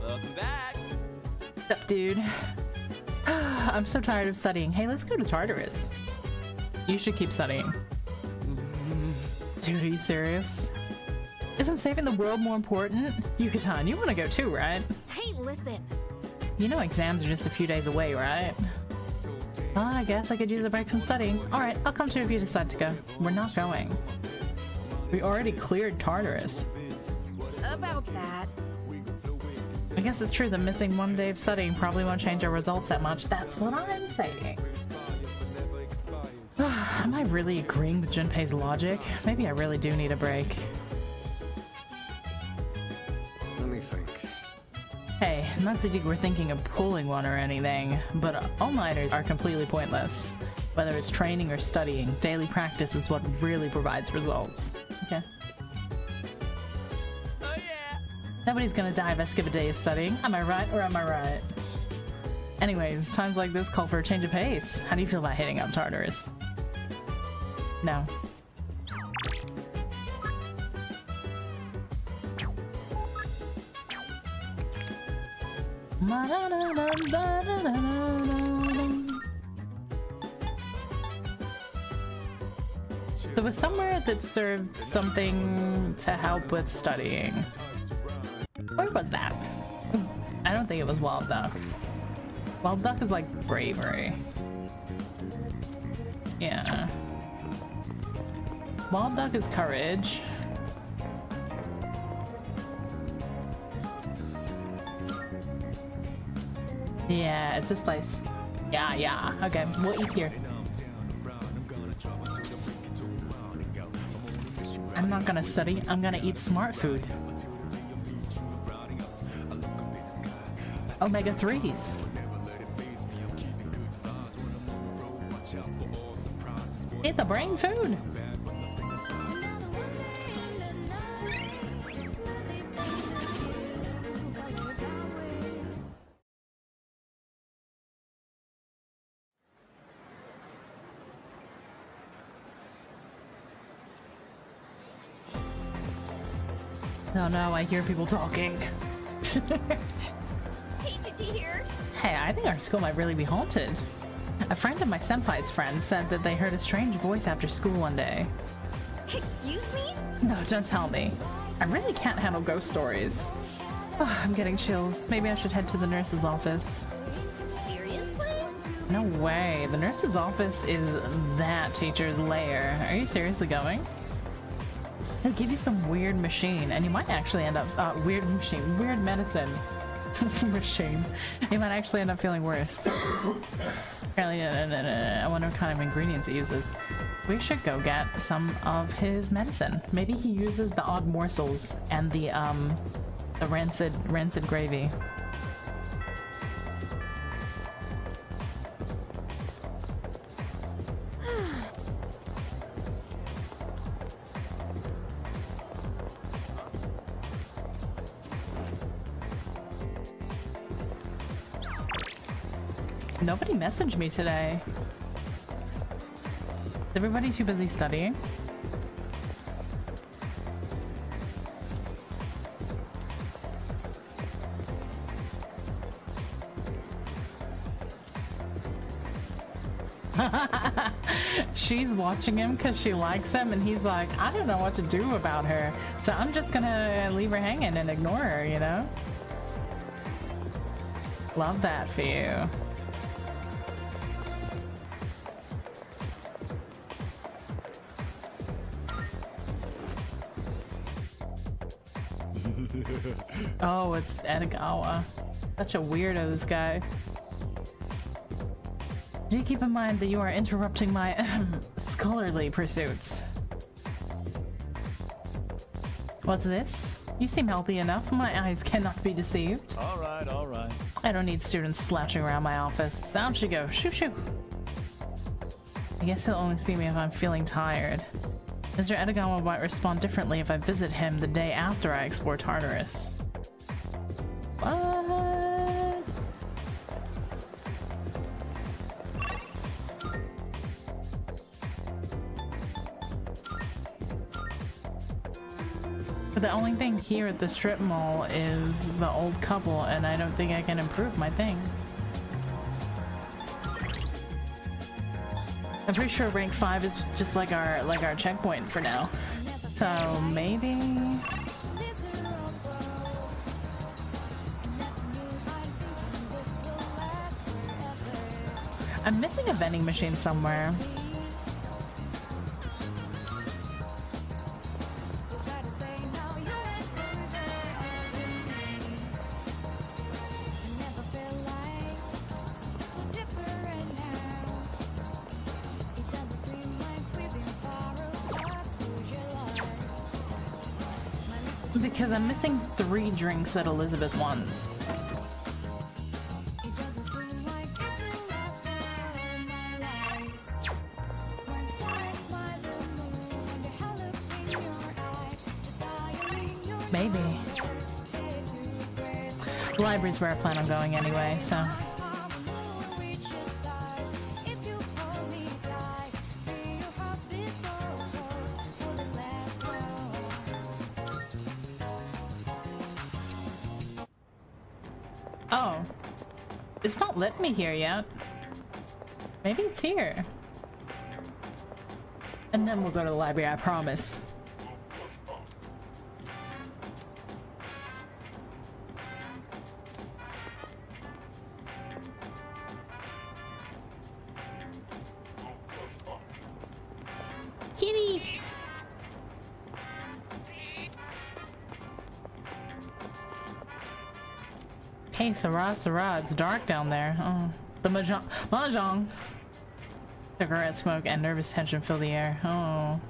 Welcome back. What's up, dude? I'm so tired of studying. Hey, let's go to Tartarus. You should keep studying. Dude, are you serious? Isn't saving the world more important? Yucatan, you want to go too, right? Hey, listen. You know exams are just a few days away, right? Oh, I guess I could use a break from studying. Alright, I'll come to if you decide to go. We're not going. We already cleared Tartarus. About that. I guess it's true that missing one day of studying probably won't change our results that much. That's what I'm saying. Am I really agreeing with Junpei's logic? Maybe I really do need a break. Hey, not that you were thinking of pulling one or anything, but all-nighters are completely pointless. Whether it's training or studying, daily practice is what really provides results. Okay. Oh yeah! Nobody's gonna die if I skip a day of studying. Am I right or am I right? Anyways, times like this call for a change of pace. How do you feel about hitting up Tartarus? No. There was somewhere that served something to help with studying. Where was that? I don't think it was Wild Duck. Wild Duck is like bravery. Yeah. Wild Duck is courage. Yeah, it's this place. Yeah, yeah. Okay, we'll eat here. I'm not gonna study. I'm gonna eat smart food. Omega threes. Eat the brain food. Oh no, I hear people talking. Hey, did you hear? Hey, I think our school might really be haunted. A friend of my senpai's friend said that they heard a strange voice after school one day. Excuse me? No, don't tell me. I really can't handle ghost stories. Oh, I'm getting chills. Maybe I should head to the nurse's office. Seriously? No way. The nurse's office is that teacher's lair. Are you seriously going? They'll give you some weird machine, and you might actually end up... Uh, weird machine. Weird medicine. Machine. You might actually end up feeling worse. Apparently, no, no, no, no. I wonder what kind of ingredients it uses. We should go get some of his medicine. Maybe he uses the odd morsels and the um, the rancid, rancid gravy. Nobody messaged me today. Is everybody too busy studying? She's watching him because she likes him, and he's like, I don't know what to do about her, so I'm just gonna leave her hanging and ignore her, you know? Love that for you. Oh, it's Edogawa. Such a weirdo, this guy. Do keep in mind that you are interrupting my scholarly pursuits. What's this? You seem healthy enough. My eyes cannot be deceived. All right, all right. I don't need students slouching around my office. Down she goes. Shoo, shoo. I guess he'll only see me if I'm feeling tired. Mister Edogawa might respond differently if I visit him the day after I explore Tartarus. What? But the only thing here at the strip mall is the old couple, and I don't think I can improve my thing. I'm pretty sure rank five is just like our like our checkpoint for now. So maybe I'm missing a vending machine somewhere. Because I'm missing three drinks that Elizabeth wants. Maybe. The library's where I plan on going anyway, so. Oh. It's not let me here yet. Maybe it's here. And then we'll go to the library, I promise. Hey, Sarah, Sarah, it's dark down there. Oh, the mahjong, mahjong. Cigarette smoke and nervous tension fill the air. Oh.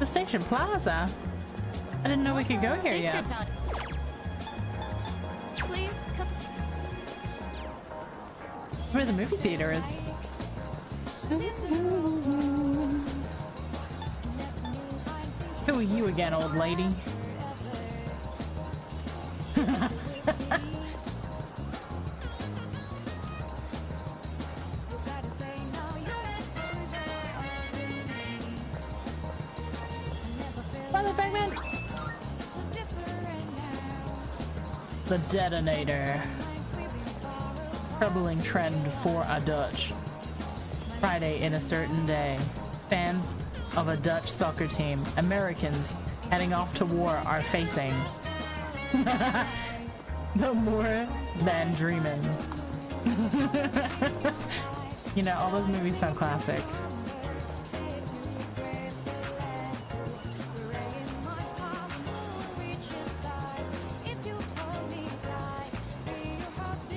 The Station Plaza? I didn't know we could go here yet. Please come. Where the movie theater is. Who are you again, old lady? Mother Bagman! the detonator. Troubling trend for a Dutch. Friday in a certain day. Fans of a Dutch soccer team, Americans heading off to war, are facing no more than dreaming. You know, all those movies sound classic.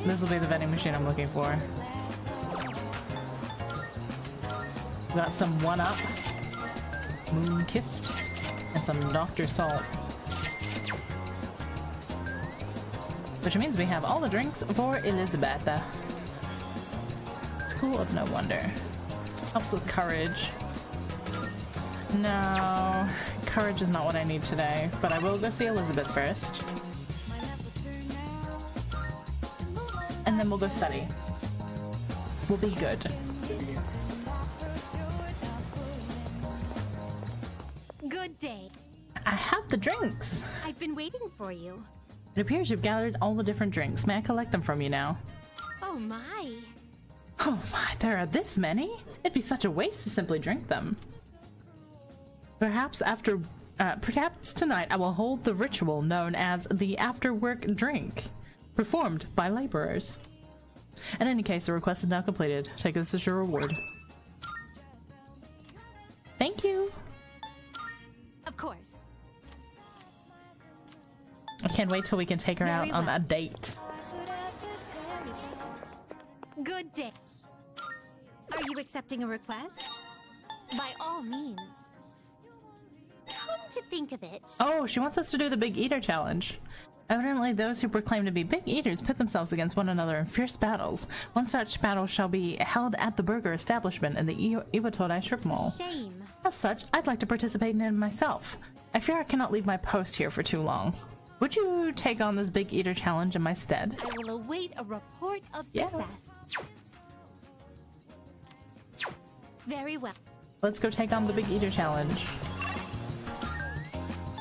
This will be the vending machine I'm looking for. Got some one-up, moon-kissed, and some Doctor Salt. Which means we have all the drinks for Elizabeth. It's cool of no wonder. Helps with courage. No, courage is not what I need today, but I will go see Elizabeth first. And then we'll go study. We'll be good. Good day. I have the drinks. I've been waiting for you. It appears you've gathered all the different drinks. May I collect them from you now? Oh my. Oh my, there are this many? It'd be such a waste to simply drink them. Perhaps after, uh, perhaps tonight I will hold the ritual known as the after-work drink. Performed by laborers. In any case, the request is now completed. Take this as your reward. Thank you! Of course. I can't wait till we can take her Very out well. on a date. Good day. Are you accepting a request? By all means. Come to think of it. Oh, she wants us to do the Big Eater Challenge. Evidently, those who proclaim to be big eaters pit themselves against one another in fierce battles. One such battle shall be held at the burger establishment in the Iwatodai strip mall. Shame. As such, I'd like to participate in it myself. I fear I cannot leave my post here for too long. Would you take on this big eater challenge in my stead? I will await a report of success. Yeah. Very well. Let's go take on the big eater challenge.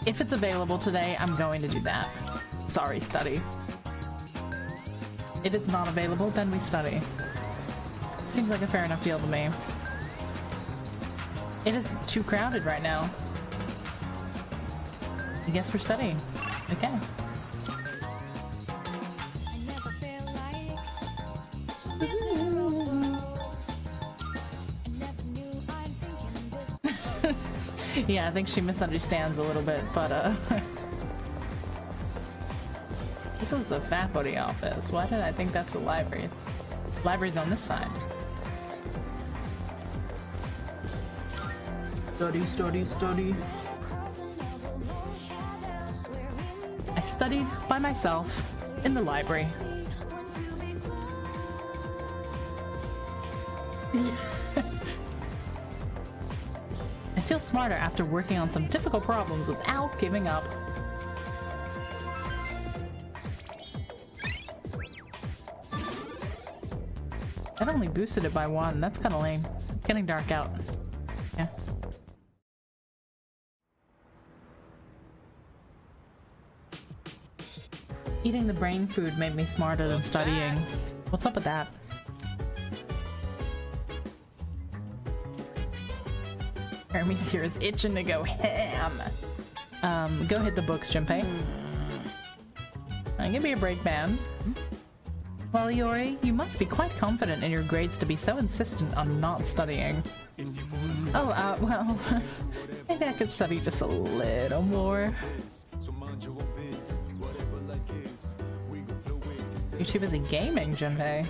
If it's available today, I'm going to do that. Sorry, study. If it's not available, then we study. Seems like a fair enough deal to me. It is too crowded right now. I guess we're studying. Okay. Yeah, I think she misunderstands a little bit, but uh... This is the faculty office. Why did I think that's the library? Library's on this side. Study, study, study. I studied by myself in the library. I feel smarter after working on some difficult problems without giving up. That only boosted it by one. That's kind of lame. It's getting dark out. Yeah. Eating the brain food made me smarter than studying. What's up with that? Hermes here is itching to go ham. Um, go hit the books, Junpei. Uh, give me a break, man. Well, Iori, you must be quite confident in your grades to be so insistent on not studying. Oh, uh, well, maybe I could study just a little more. You're too busy gaming, Junpei.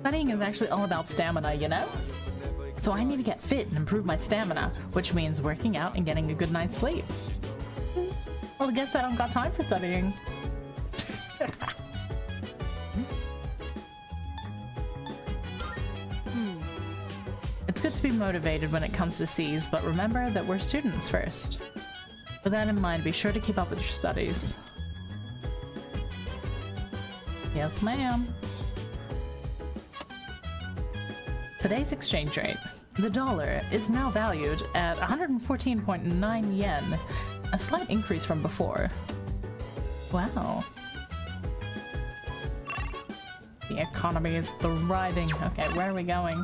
Studying is actually all about stamina, you know? So I need to get fit and improve my stamina, which means working out and getting a good night's sleep. Well, I guess I don't got time for studying. It's good to be motivated when it comes to C's, but remember that we're students first. With that in mind, be sure to keep up with your studies. Yes, ma'am. Today's exchange rate. The dollar is now valued at one hundred fourteen point nine yen, a slight increase from before. Wow. The economy is thriving. Okay, where are we going?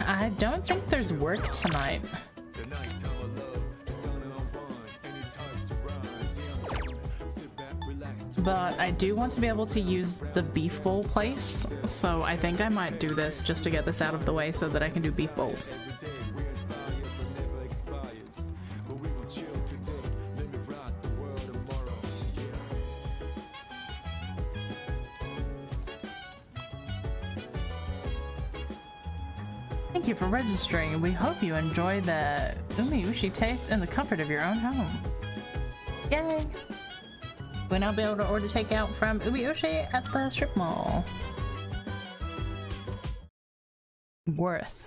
I don't think there's work tonight. But I do want to be able to use the beef bowl place, so I think I might do this just to get this out of the way so that I can do beef bowls. Thank you for registering. We hope you enjoy the umioshi taste in the comfort of your own home. Yay! We'll now be able to order takeout from Umioshi at the strip mall. Worth.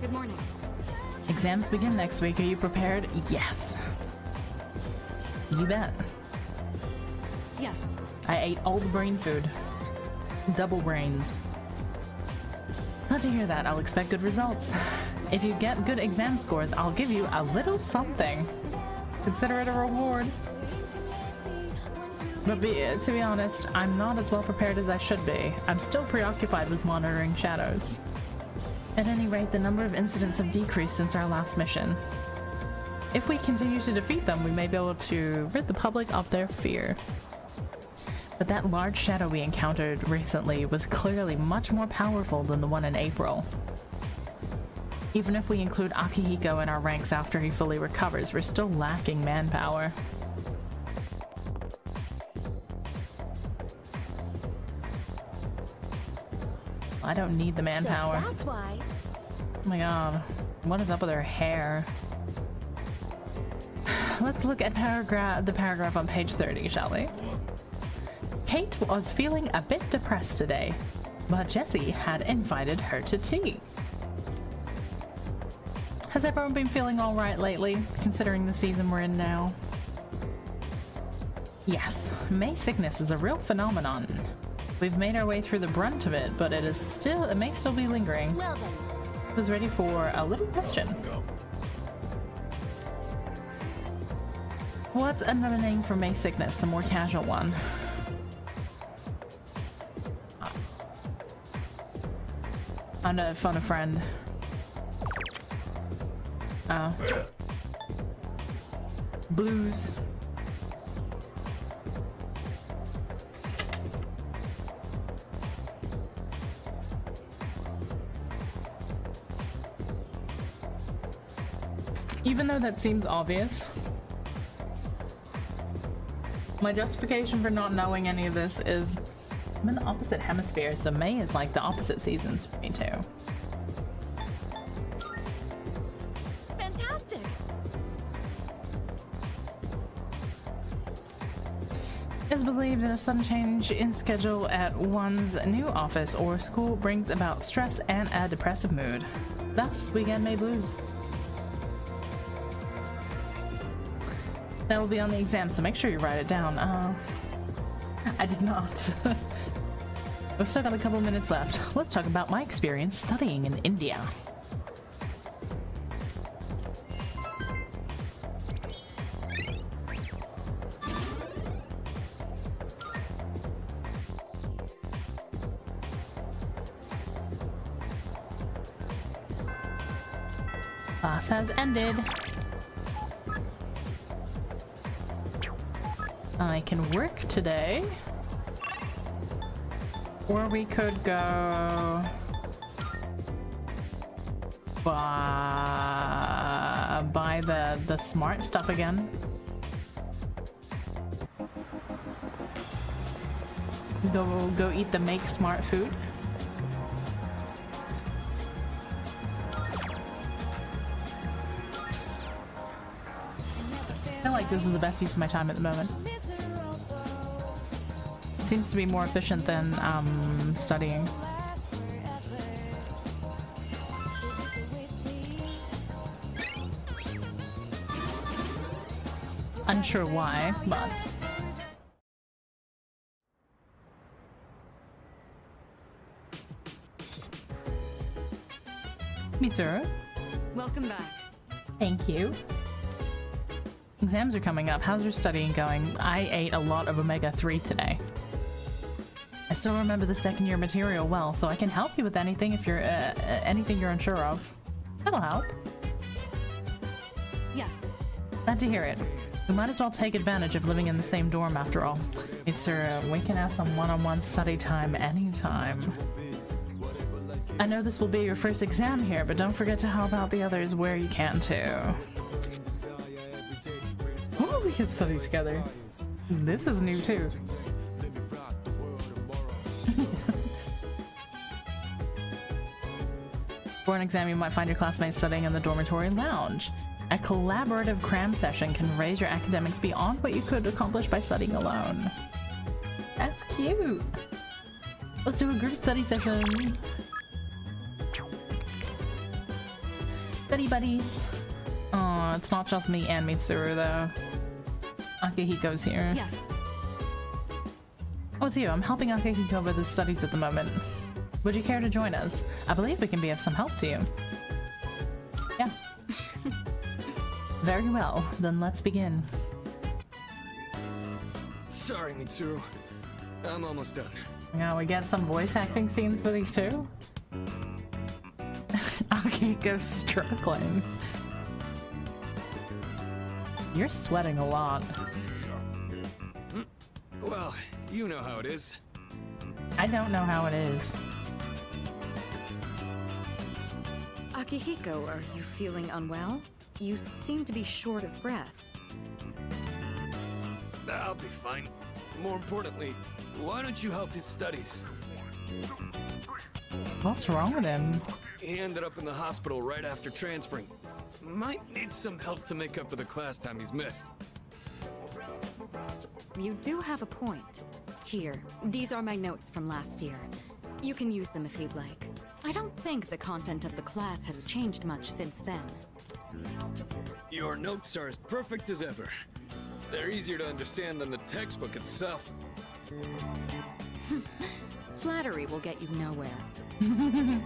Good morning. Exams begin next week. Are you prepared? Yes. You bet. Yes. I ate all the brain food. Double brains. Glad to hear that. I'll expect good results. If you get good exam scores, I'll give you a little something. Consider it a reward. But be, to be honest, I'm not as well prepared as I should be. I'm still preoccupied with monitoring shadows. At any rate, the number of incidents have decreased since our last mission. If we continue to defeat them, we may be able to rid the public of their fear. But that large shadow we encountered recently was clearly much more powerful than the one in April. Even if we include Akihiko in our ranks after he fully recovers, we're still lacking manpower. I don't need the manpower. So that's why. Oh my god. What is up with her hair? Let's look at paragraph the paragraph on page thirty, shall we? Kate was feeling a bit depressed today, but Jessie had invited her to tea. Has everyone been feeling alright lately, considering the season we're in now? Yes, May sickness is a real phenomenon. We've made our way through the brunt of it, but it is still it may still be lingering. Well then. I was ready for a little question. What's another name for May sickness, the more casual one? I'm gonna phone a friend. Oh. Blues. Even though that seems obvious, my justification for not knowing any of this is I'm in the opposite hemisphere, so May is like the opposite seasons for me too. Fantastic. It is believed that a sudden change in schedule at one's new office or school brings about stress and a depressive mood. Thus, we get May blues. That will be on the exam, so make sure you write it down. Uh, I did not. We've still got a couple minutes left. Let's talk about my experience studying in India. Class has ended. I can work today. Or we could go buy, buy the, the smart stuff again. Go, go eat the make smart food. I feel like this is the best use of my time at the moment. Seems to be more efficient than um, studying. Unsure why, but Mitsuru. Welcome back. Thank you. Exams are coming up. How's your studying going? I ate a lot of omega three today. I still remember the second year material well, so I can help you with anything if you're uh, anything you're unsure of. That'll help. Yes. Glad to hear it. We might as well take advantage of living in the same dorm after all. Mitsuru, we can have some one-on-one study time anytime. I know this will be your first exam here, but don't forget to help out the others where you can too. Oh, we can study together. This is new too. For an exam, you might find your classmates studying in the dormitory lounge. A collaborative cram session can raise your academics beyond what you could accomplish by studying alone. That's cute. Let's do a group study session. Study buddies. Oh, it's not just me and Mitsuru though. Akihiko's here. Yes. Oh, it's you. I'm helping Akihiko with his studies at the moment. Would you care to join us? I believe we can be of some help to you. Yeah. Very well. Then let's begin. Sorry, Mitsuru. I'm almost done. Now we get some voice acting scenes for these two. Akihiko's struggling. You're sweating a lot. Well, you know how it is. I don't know how it is. Akihiko, are you feeling unwell? You seem to be short of breath. I'll be fine. More importantly, why don't you help his studies? What's wrong with him? He ended up in the hospital right after transferring. Might need some help to make up for the class time he's missed. You do have a point. Here, these are my notes from last year. You can use them if you'd like. I don't think the content of the class has changed much since then. Your notes are as perfect as ever. They're easier to understand than the textbook itself. Flattery will get you nowhere.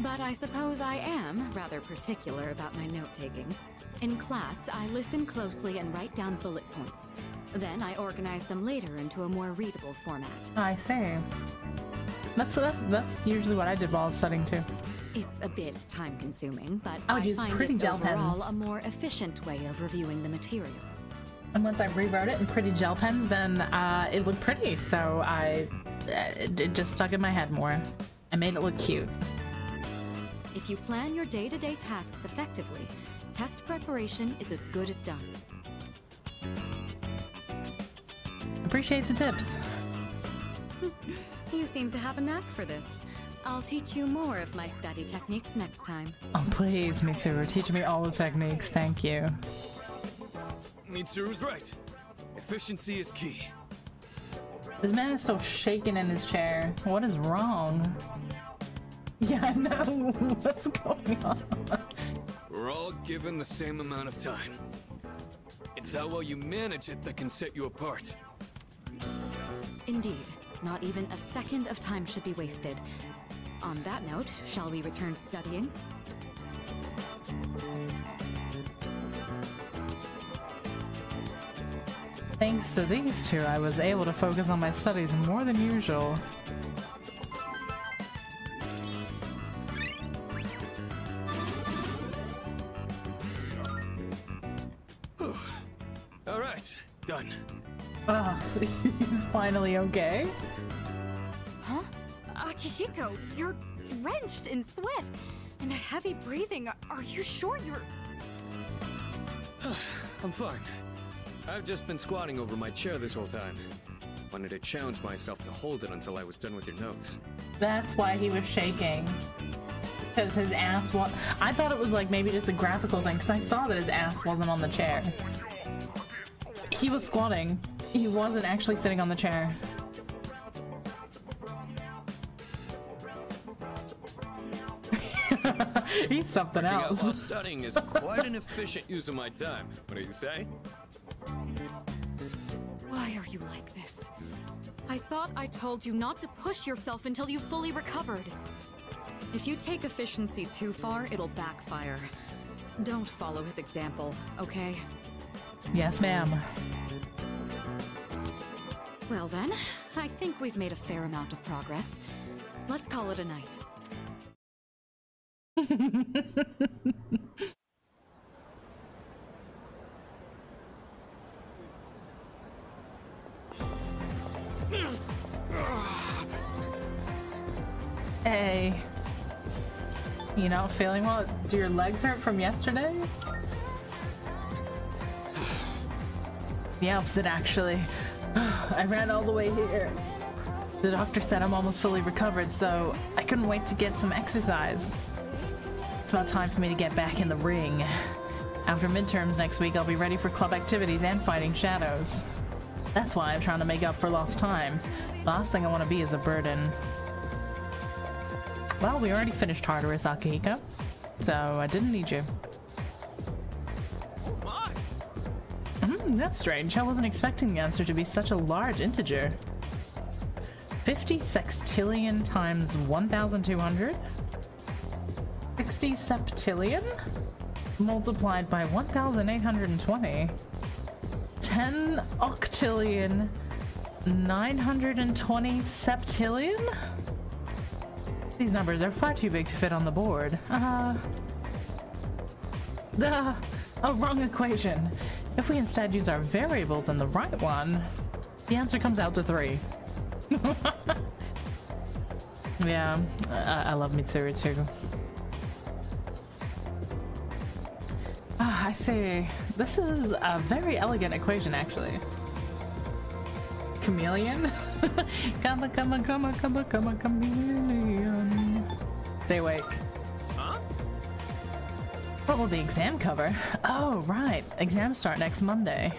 But I suppose I am rather particular about my note-taking. In class, I listen closely and write down bullet points. Then I organize them later into a more readable format. I see. That's, that's, that's usually what I did while I was studying too. It's a bit time-consuming, but I, I find it's overall a more efficient way of reviewing the material. And once I rewrote it in pretty gel pens, then uh, it looked pretty, so I it, it just stuck in my head more. I made it look cute. If you plan your day-to-day tasks effectively, test preparation is as good as done. Appreciate the tips. You seem to have a knack for this. I'll teach you more of my study techniques next time. Oh, please, Mitsuru, teach me all the techniques. Thank you. Mitsuru's right. Efficiency is key. This man is so shaken in his chair. What is wrong? Yeah, I know. What's going on? We're all given the same amount of time. It's how well you manage it that can set you apart. Indeed. Not even a second of time should be wasted. On that note, shall we return to studying? Thanks to these two, I was able to focus on my studies more than usual. Whew. All right, done. Ah, oh, he's finally okay. Huh? Akihiko, you're drenched in sweat. And that heavy breathing, are you sure you're... I'm fine. I've just been squatting over my chair this whole time. Wanted to challenge myself to hold it until I was done with your notes. That's why he was shaking. Because his ass was... I thought it was like maybe just a graphical thing, because I saw that his ass wasn't on the chair. He was squatting. He wasn't actually sitting on the chair. He's something else. While studying is quite an efficient use of my time. What do you say? Why are you like this? I thought I told you not to push yourself until you fully recovered. If you take efficiency too far, it'll backfire. Don't follow his example, okay? Yes, ma'am. Well then, I think we've made a fair amount of progress. Let's call it a night. Hey, you not feeling well? Do your legs hurt from yesterday? The opposite, actually. I ran all the way here. The doctor said I'm almost fully recovered, so I couldn't wait to get some exercise. It's about time for me to get back in the ring. After midterms next week, I'll be ready for club activities and fighting shadows. That's why I'm trying to make up for lost time. Last thing I want to be is a burden. Well, we already finished Tartarus, Akihiko, so I didn't need you. Oh my! Mm, that's strange. I wasn't expecting the answer to be such a large integer. fifty sextillion times one thousand two hundred? sixty septillion? Multiplied by one thousand eight hundred twenty? ten octillion? nine hundred twenty septillion? These numbers are far too big to fit on the board. Uh... Uh, a wrong equation. If we instead use our variables in the right one, the answer comes out to three. Yeah, I, I love Mitsuru too. Ah, oh, I see. This is a very elegant equation, actually. Chameleon? Come on, come on, come on, come on, come on, chameleon. Stay awake. Huh? What will the exam cover? Oh, right. Exams start next Monday.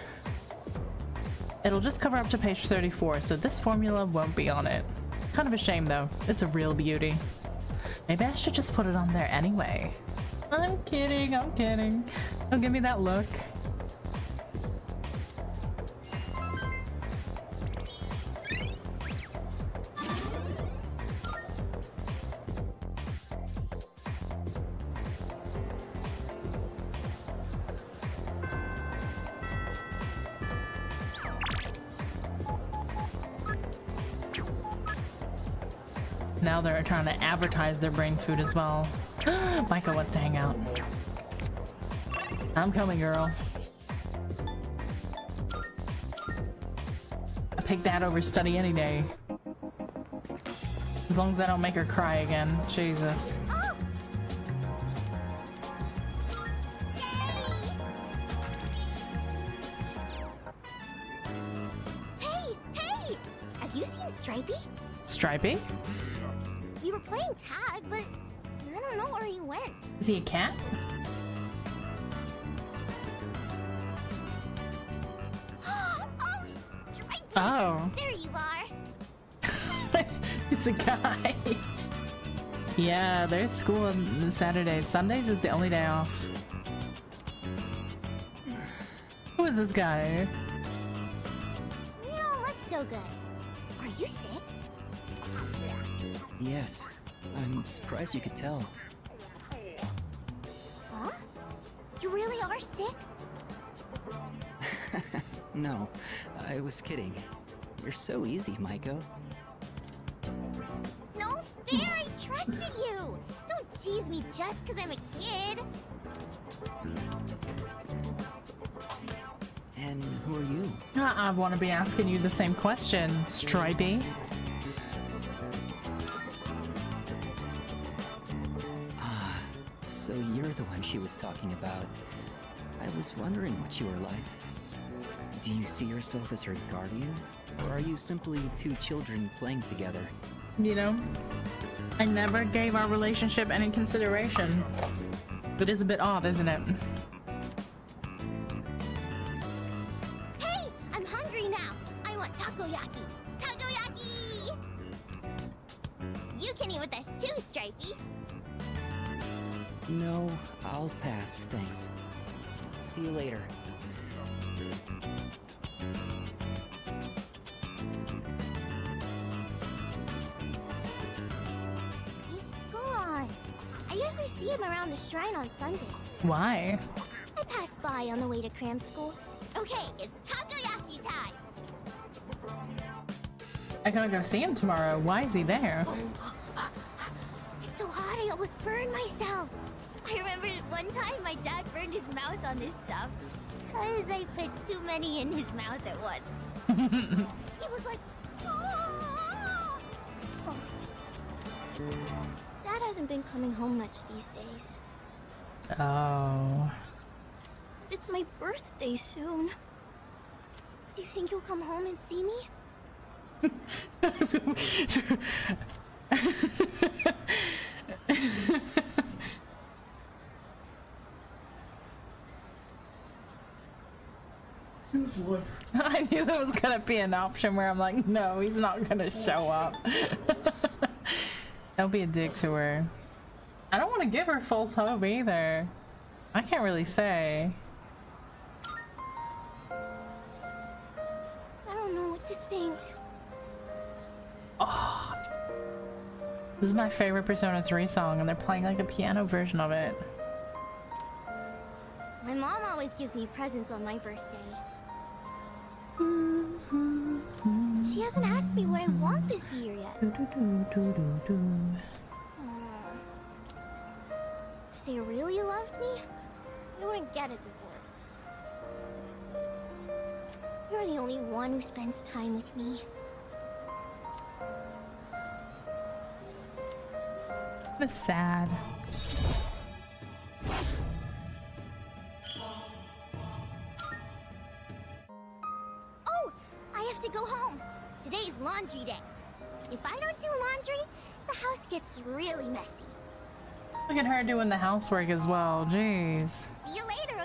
It'll just cover up to page thirty-four, so this formula won't be on it. Kind of a shame, though. It's a real beauty. Maybe I should just put it on there anyway. I'm kidding, I'm kidding. Don't give me that look. Now they're trying to advertise their brain food as well. Micah wants to hang out. I'm coming, girl. I pick that over study any day. As long as I don't make her cry again. Jesus. Oh. Hey, hey! Have you seen Stripey? Stripey? We were playing tag, but I don't know where he went. Is he a cat? Oh, Stripey! Oh. There you are. It's a guy. Yeah, there's school on Saturdays. Sundays is the only day off. Who is this guy? You don't look so good. Are you sick? Yes. I'm surprised you could tell. Huh? You really are sick? No, I was kidding. You're so easy, Maiko. No fair, I trusted you! Don't tease me just because I'm a kid! And who are you? I want to be asking you the same question, Stripey. So you're the one she was talking about. I was wondering what you were like. Do you see yourself as her guardian? Or are you simply two children playing together? You know, I never gave our relationship any consideration. But it's a bit odd, isn't it? Hey! I'm hungry now! I want takoyaki! Takoyaki! You can eat with us too, Stripey! No, I'll pass, thanks. See you later. He's gone. see him around the shrine on Sundays. Why? I passed by on the way to cram school. Okay, it's takoyaki time. I gotta go see him tomorrow. Why is he there? It's so hot I almost burned myself. I remember one time my dad burned his mouth on this stuff. Because I put too many in his mouth at once. He was like, oh. Oh. Dad hasn't been coming home much these days. Oh. It's my birthday soon. Do you think you'll come home and see me? I knew that was gonna be an option where I'm like, no, he's not gonna show up. Don't be a dick to her. I don't want to give her false hope either. I can't really say. I don't know what to think. Oh, this is my favorite Persona three song, and they're playing like a piano version of it. My mom always gives me presents on my birthday. She hasn't asked me what I want this year yet. Mm. If they really loved me, they wouldn't get a divorce. You're the only one who spends time with me. That's sad. Go home. Today's laundry day. If I don't do laundry, the house gets really messy. Look at her doing the housework as well. Jeez. See you later,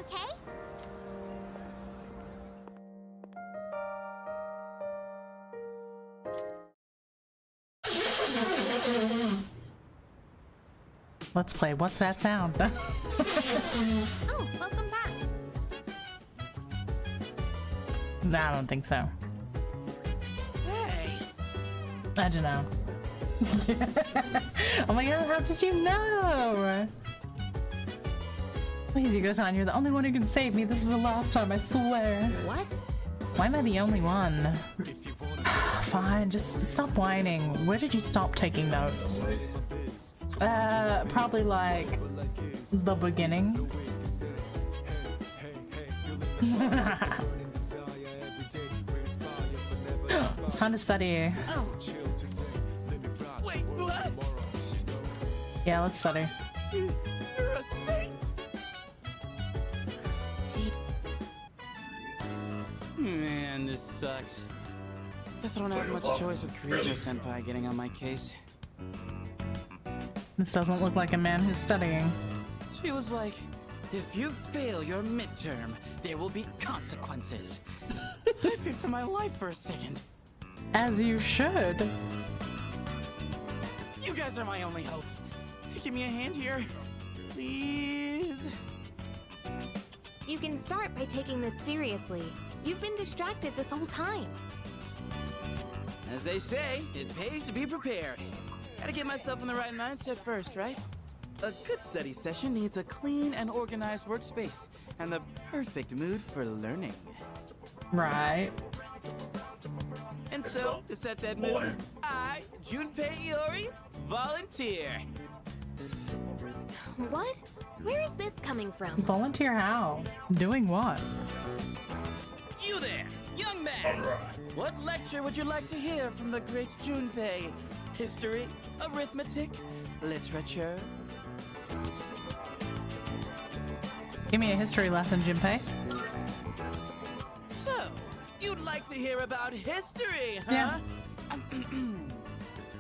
okay? Let's play. What's that sound? Oh, welcome back. No, I don't think so. I don't know. Oh my god, how did you know? Please, Yugo-san, you're the only one who can save me. This is the last time, I swear. What? Why am I the only one? Fine, just stop whining. Where did you stop taking notes? Uh, probably like the beginning. It's time to study. Oh. Wait, what? Yeah, let's study. You're a saint. Man, this sucks. Guess I don't have much choice with Kirijo-senpai getting on my case. This doesn't look like a man who's studying. She was like, if you fail your midterm, there will be consequences. I feared for my life for a second. As you should. You guys are my only hope. Give me a hand here, please. You can start by taking this seriously. You've been distracted this whole time. As they say, it pays to be prepared. Gotta get myself in the right mindset first, right? A good study session needs a clean and organized workspace and the perfect mood for learning. Right. And so, to set that mood, I, Junpei Iori, volunteer. What? Where is this coming from? Volunteer how? Doing what? You there, young man! All right. What lecture would you like to hear from the great Junpei? History, arithmetic, literature? Give me a history lesson, Junpei. So, you'd like to hear about history, huh? Yeah.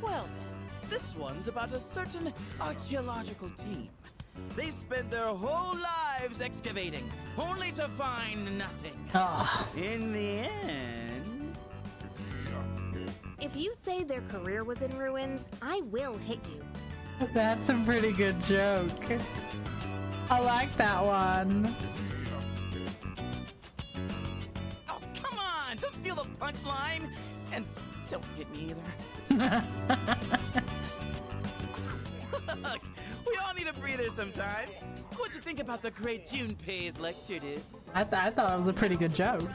Well, then, this one's about a certain archaeological team. They spent their whole lives excavating, only to find nothing. Oh. In the end... If you say their career was in ruins, I will hit you. That's a pretty good joke. I like that one. Oh, come on! Don't steal the punchline! And don't hit me either. Look, we all need a breather sometimes. What'd you think about the great Junpei's lecture, dude? I, th I thought it was a pretty good joke.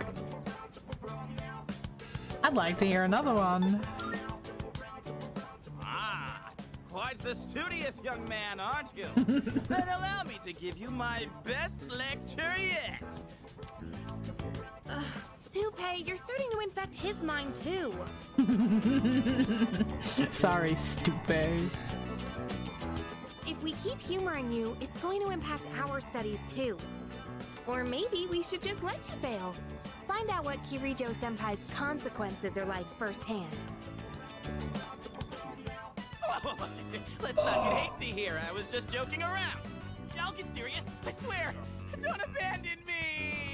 I'd like to hear another one. Ah, quite the studious young man, aren't you? Then allow me to give you my best lecture yet. Ugh, Stupay, you're starting to infect his mind too. Sorry, Stupay. If we keep humoring you, it's going to impact our studies too. Or maybe we should just let you fail. Find out what Kirijo-senpai's consequences are like firsthand. Whoa, let's not get hasty here. I was just joking around. I'll get serious, I swear. Don't abandon me!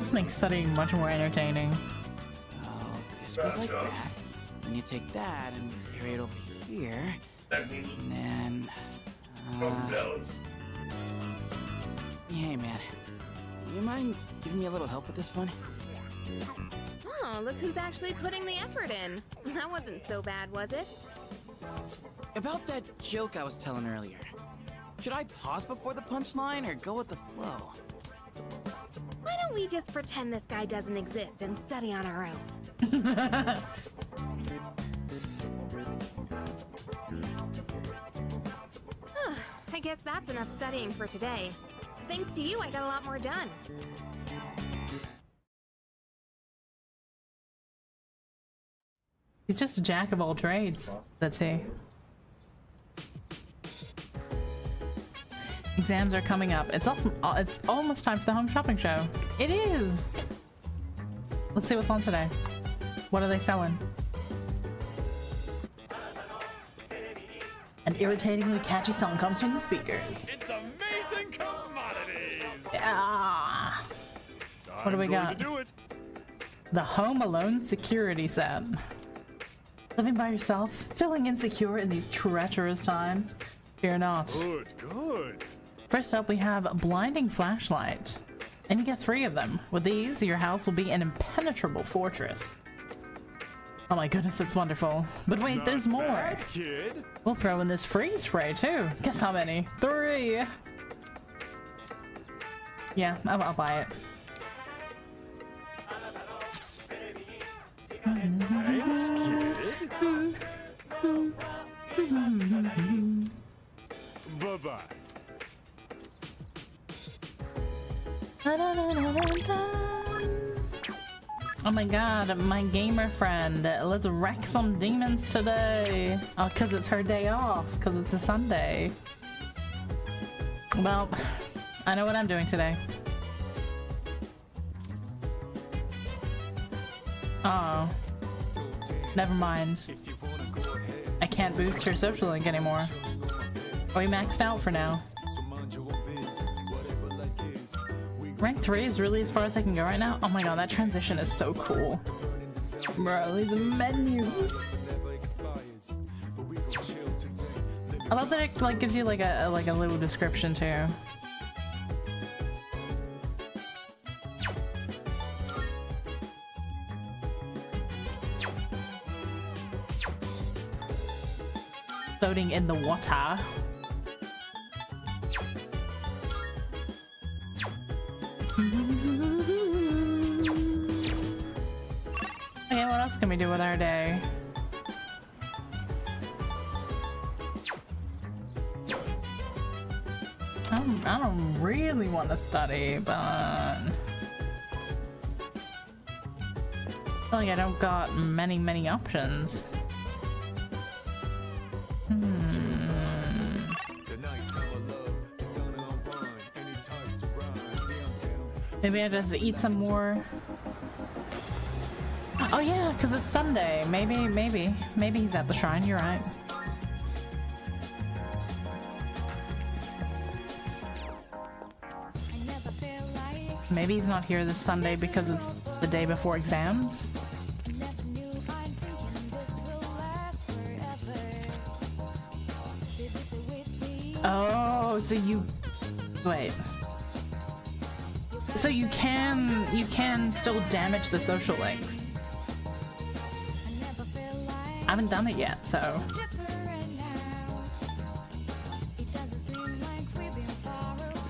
This makes studying much more entertaining. Oh, this goes like that. And you take that and carry it over here. And then. Uh, hey, man. You mind giving me a little help with this one? Oh, look who's actually putting the effort in. That wasn't so bad, was it? About that joke I was telling earlier. Should I pause before the punchline or go with the flow? Why don't we just pretend this guy doesn't exist and study on our own? I guess that's enough studying for today. Thanks to you, I got a lot more done. He's just a jack of all trades, that's he. Exams are coming up. It's awesome. It's almost time for the home shopping show. It is. Let's see what's on today. What are they selling? An irritatingly catchy song comes from the speakers. It's amazing commodities. Yeah. What do we got? To do it. The Home Alone security set. Living by yourself, feeling insecure in these treacherous times. Fear not. Good, good. First up, we have a blinding flashlight, and you get three of them. With these, your house will be an impenetrable fortress. Oh my goodness, it's wonderful. But wait, Not there's more. Bad, kid. We'll throw in this freeze spray too. Guess how many? Three. Yeah, I'll, I'll buy it. Thanks, kid. Bye-bye. Oh my god, my gamer friend. Let's wreck some demons today. Oh, because it's her day off. Because it's a Sunday. Well, I know what I'm doing today. Uh oh. Never mind. I can't boost her social link anymore. Are we maxed out for now? Rank three is really as far as I can go right now? Oh my god, that transition is so cool. Bro, these menus! I love that it like gives you like a, a like a little description too. Floating in the water. Okay, what else can we do with our day? I don't, I don't really want to study, but I feel like I don't got many, many options. Maybe I just eat some more. Oh yeah, because it's Sunday. Maybe, maybe, maybe he's at the shrine. You're right. Maybe he's not here this Sunday because it's the day before exams. Oh, so you... Wait. So you can you can still damage the social links. I haven't done it yet, so.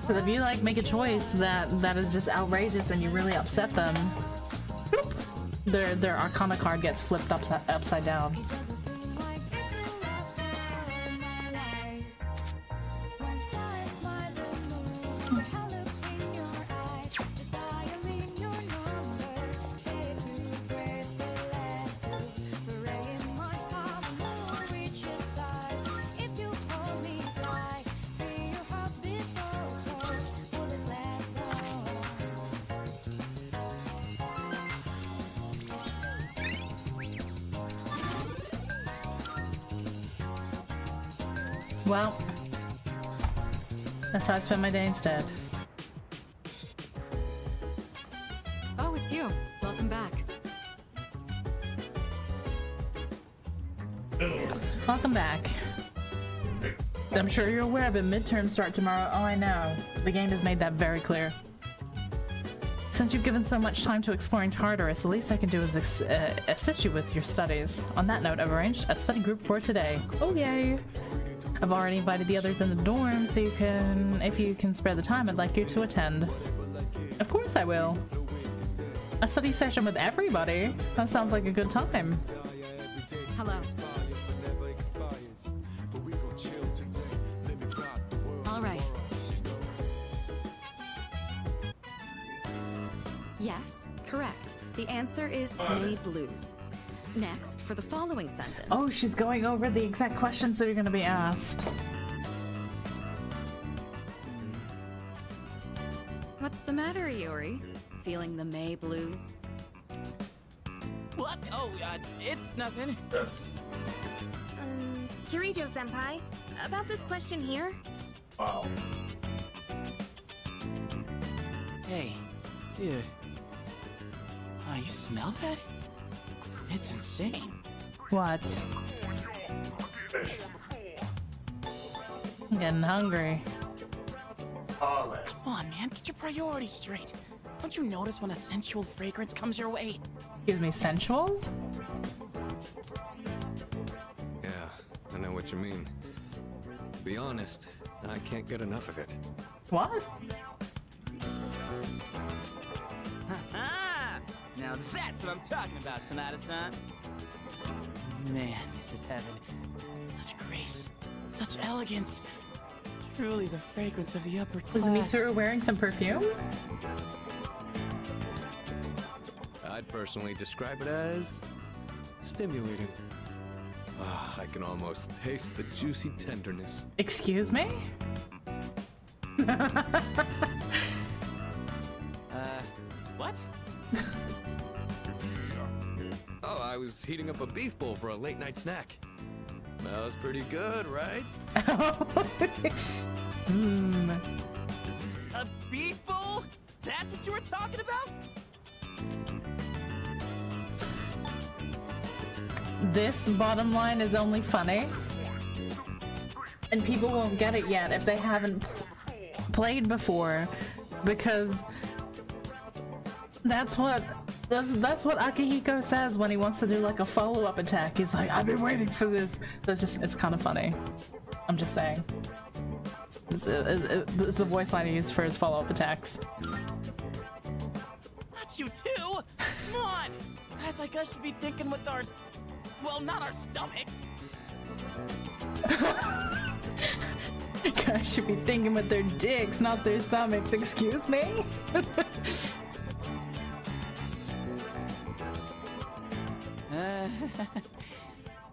Because if you like make a choice that that is just outrageous and you really upset them, whoop, their their Arcana card gets flipped up upside down. Well, that's how I spend my day instead. Oh, it's you. Welcome back. Hello. Welcome back. I'm sure you're aware of it. Midterms start tomorrow. Oh, I know. The game has made that very clear. Since you've given so much time to exploring Tartarus, the least I can do is uh, assist you with your studies. On that note, I've arranged a study group for today. Oh, yay! I've already invited the others in the dorm, so you can, if you can spare the time, I'd like you to attend. Of course I will. A study session with everybody? That sounds like a good time. Hello. All right. Yes, correct. The answer is May Blues. Next for the following sentence. Oh, she's going over the exact questions that are going to be asked. What's the matter, Iori? Feeling the May blues? What? Oh, uh, it's nothing. Um, Kirijo-senpai, about this question here? Wow. Hey, dude. Oh, you smell that? It's insane. What? I'm getting hungry. Come on, man. Get your priorities straight. Don't you notice when a sensual fragrance comes your way? Excuse me, sensual? Yeah, I know what you mean. To be honest, I can't get enough of it. What? Now that's what I'm talking about, Sanada-san. Man, this is heaven. Such grace, such elegance. Truly the fragrance of the upper class. Is Mitsuru wearing some perfume? I'd personally describe it as stimulating. Oh, I can almost taste the juicy tenderness. Excuse me? uh, what? Oh, I was heating up a beef bowl for a late night snack. That was pretty good, right? mm. A beef bowl? That's what you were talking about? This bottom line is only funny. And people won't get it yet if they haven't played before. Because that's what... That's, that's what Akihiko says when he wants to do like a follow-up attack. He's like, I've been waiting for this. That's just, it's kind of funny. I'm just saying. It's, it, it's the voice line he used for his follow-up attacks. Not you too! Come on! Guys like us should be thinking with our... Well, not our stomachs. Guys should be thinking with their dicks, not their stomachs. Excuse me? Uh,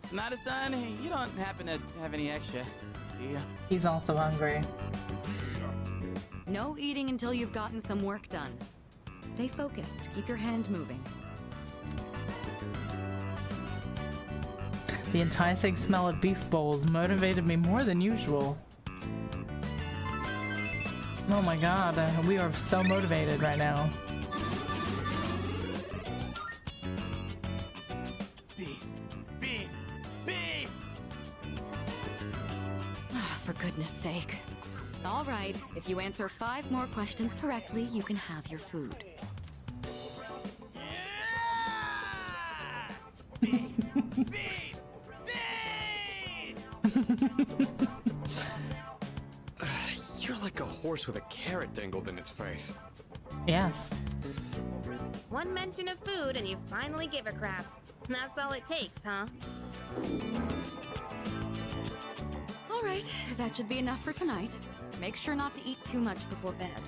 Sanada-san, you don't happen to have any extra, do you? He's also hungry. No eating until you've gotten some work done. Stay focused. Keep your hand moving. The enticing smell of beef bowls motivated me more than usual. Oh my god, uh, we are so motivated right now. All right, if you answer five more questions correctly, you can have your food. Yeah! Beat, beat, beat! You're like a horse with a carrot dangled in its face. Yes. One mention of food and you finally give a crap. That's all it takes, huh? All right, that should be enough for tonight. Make sure not to eat too much before bed.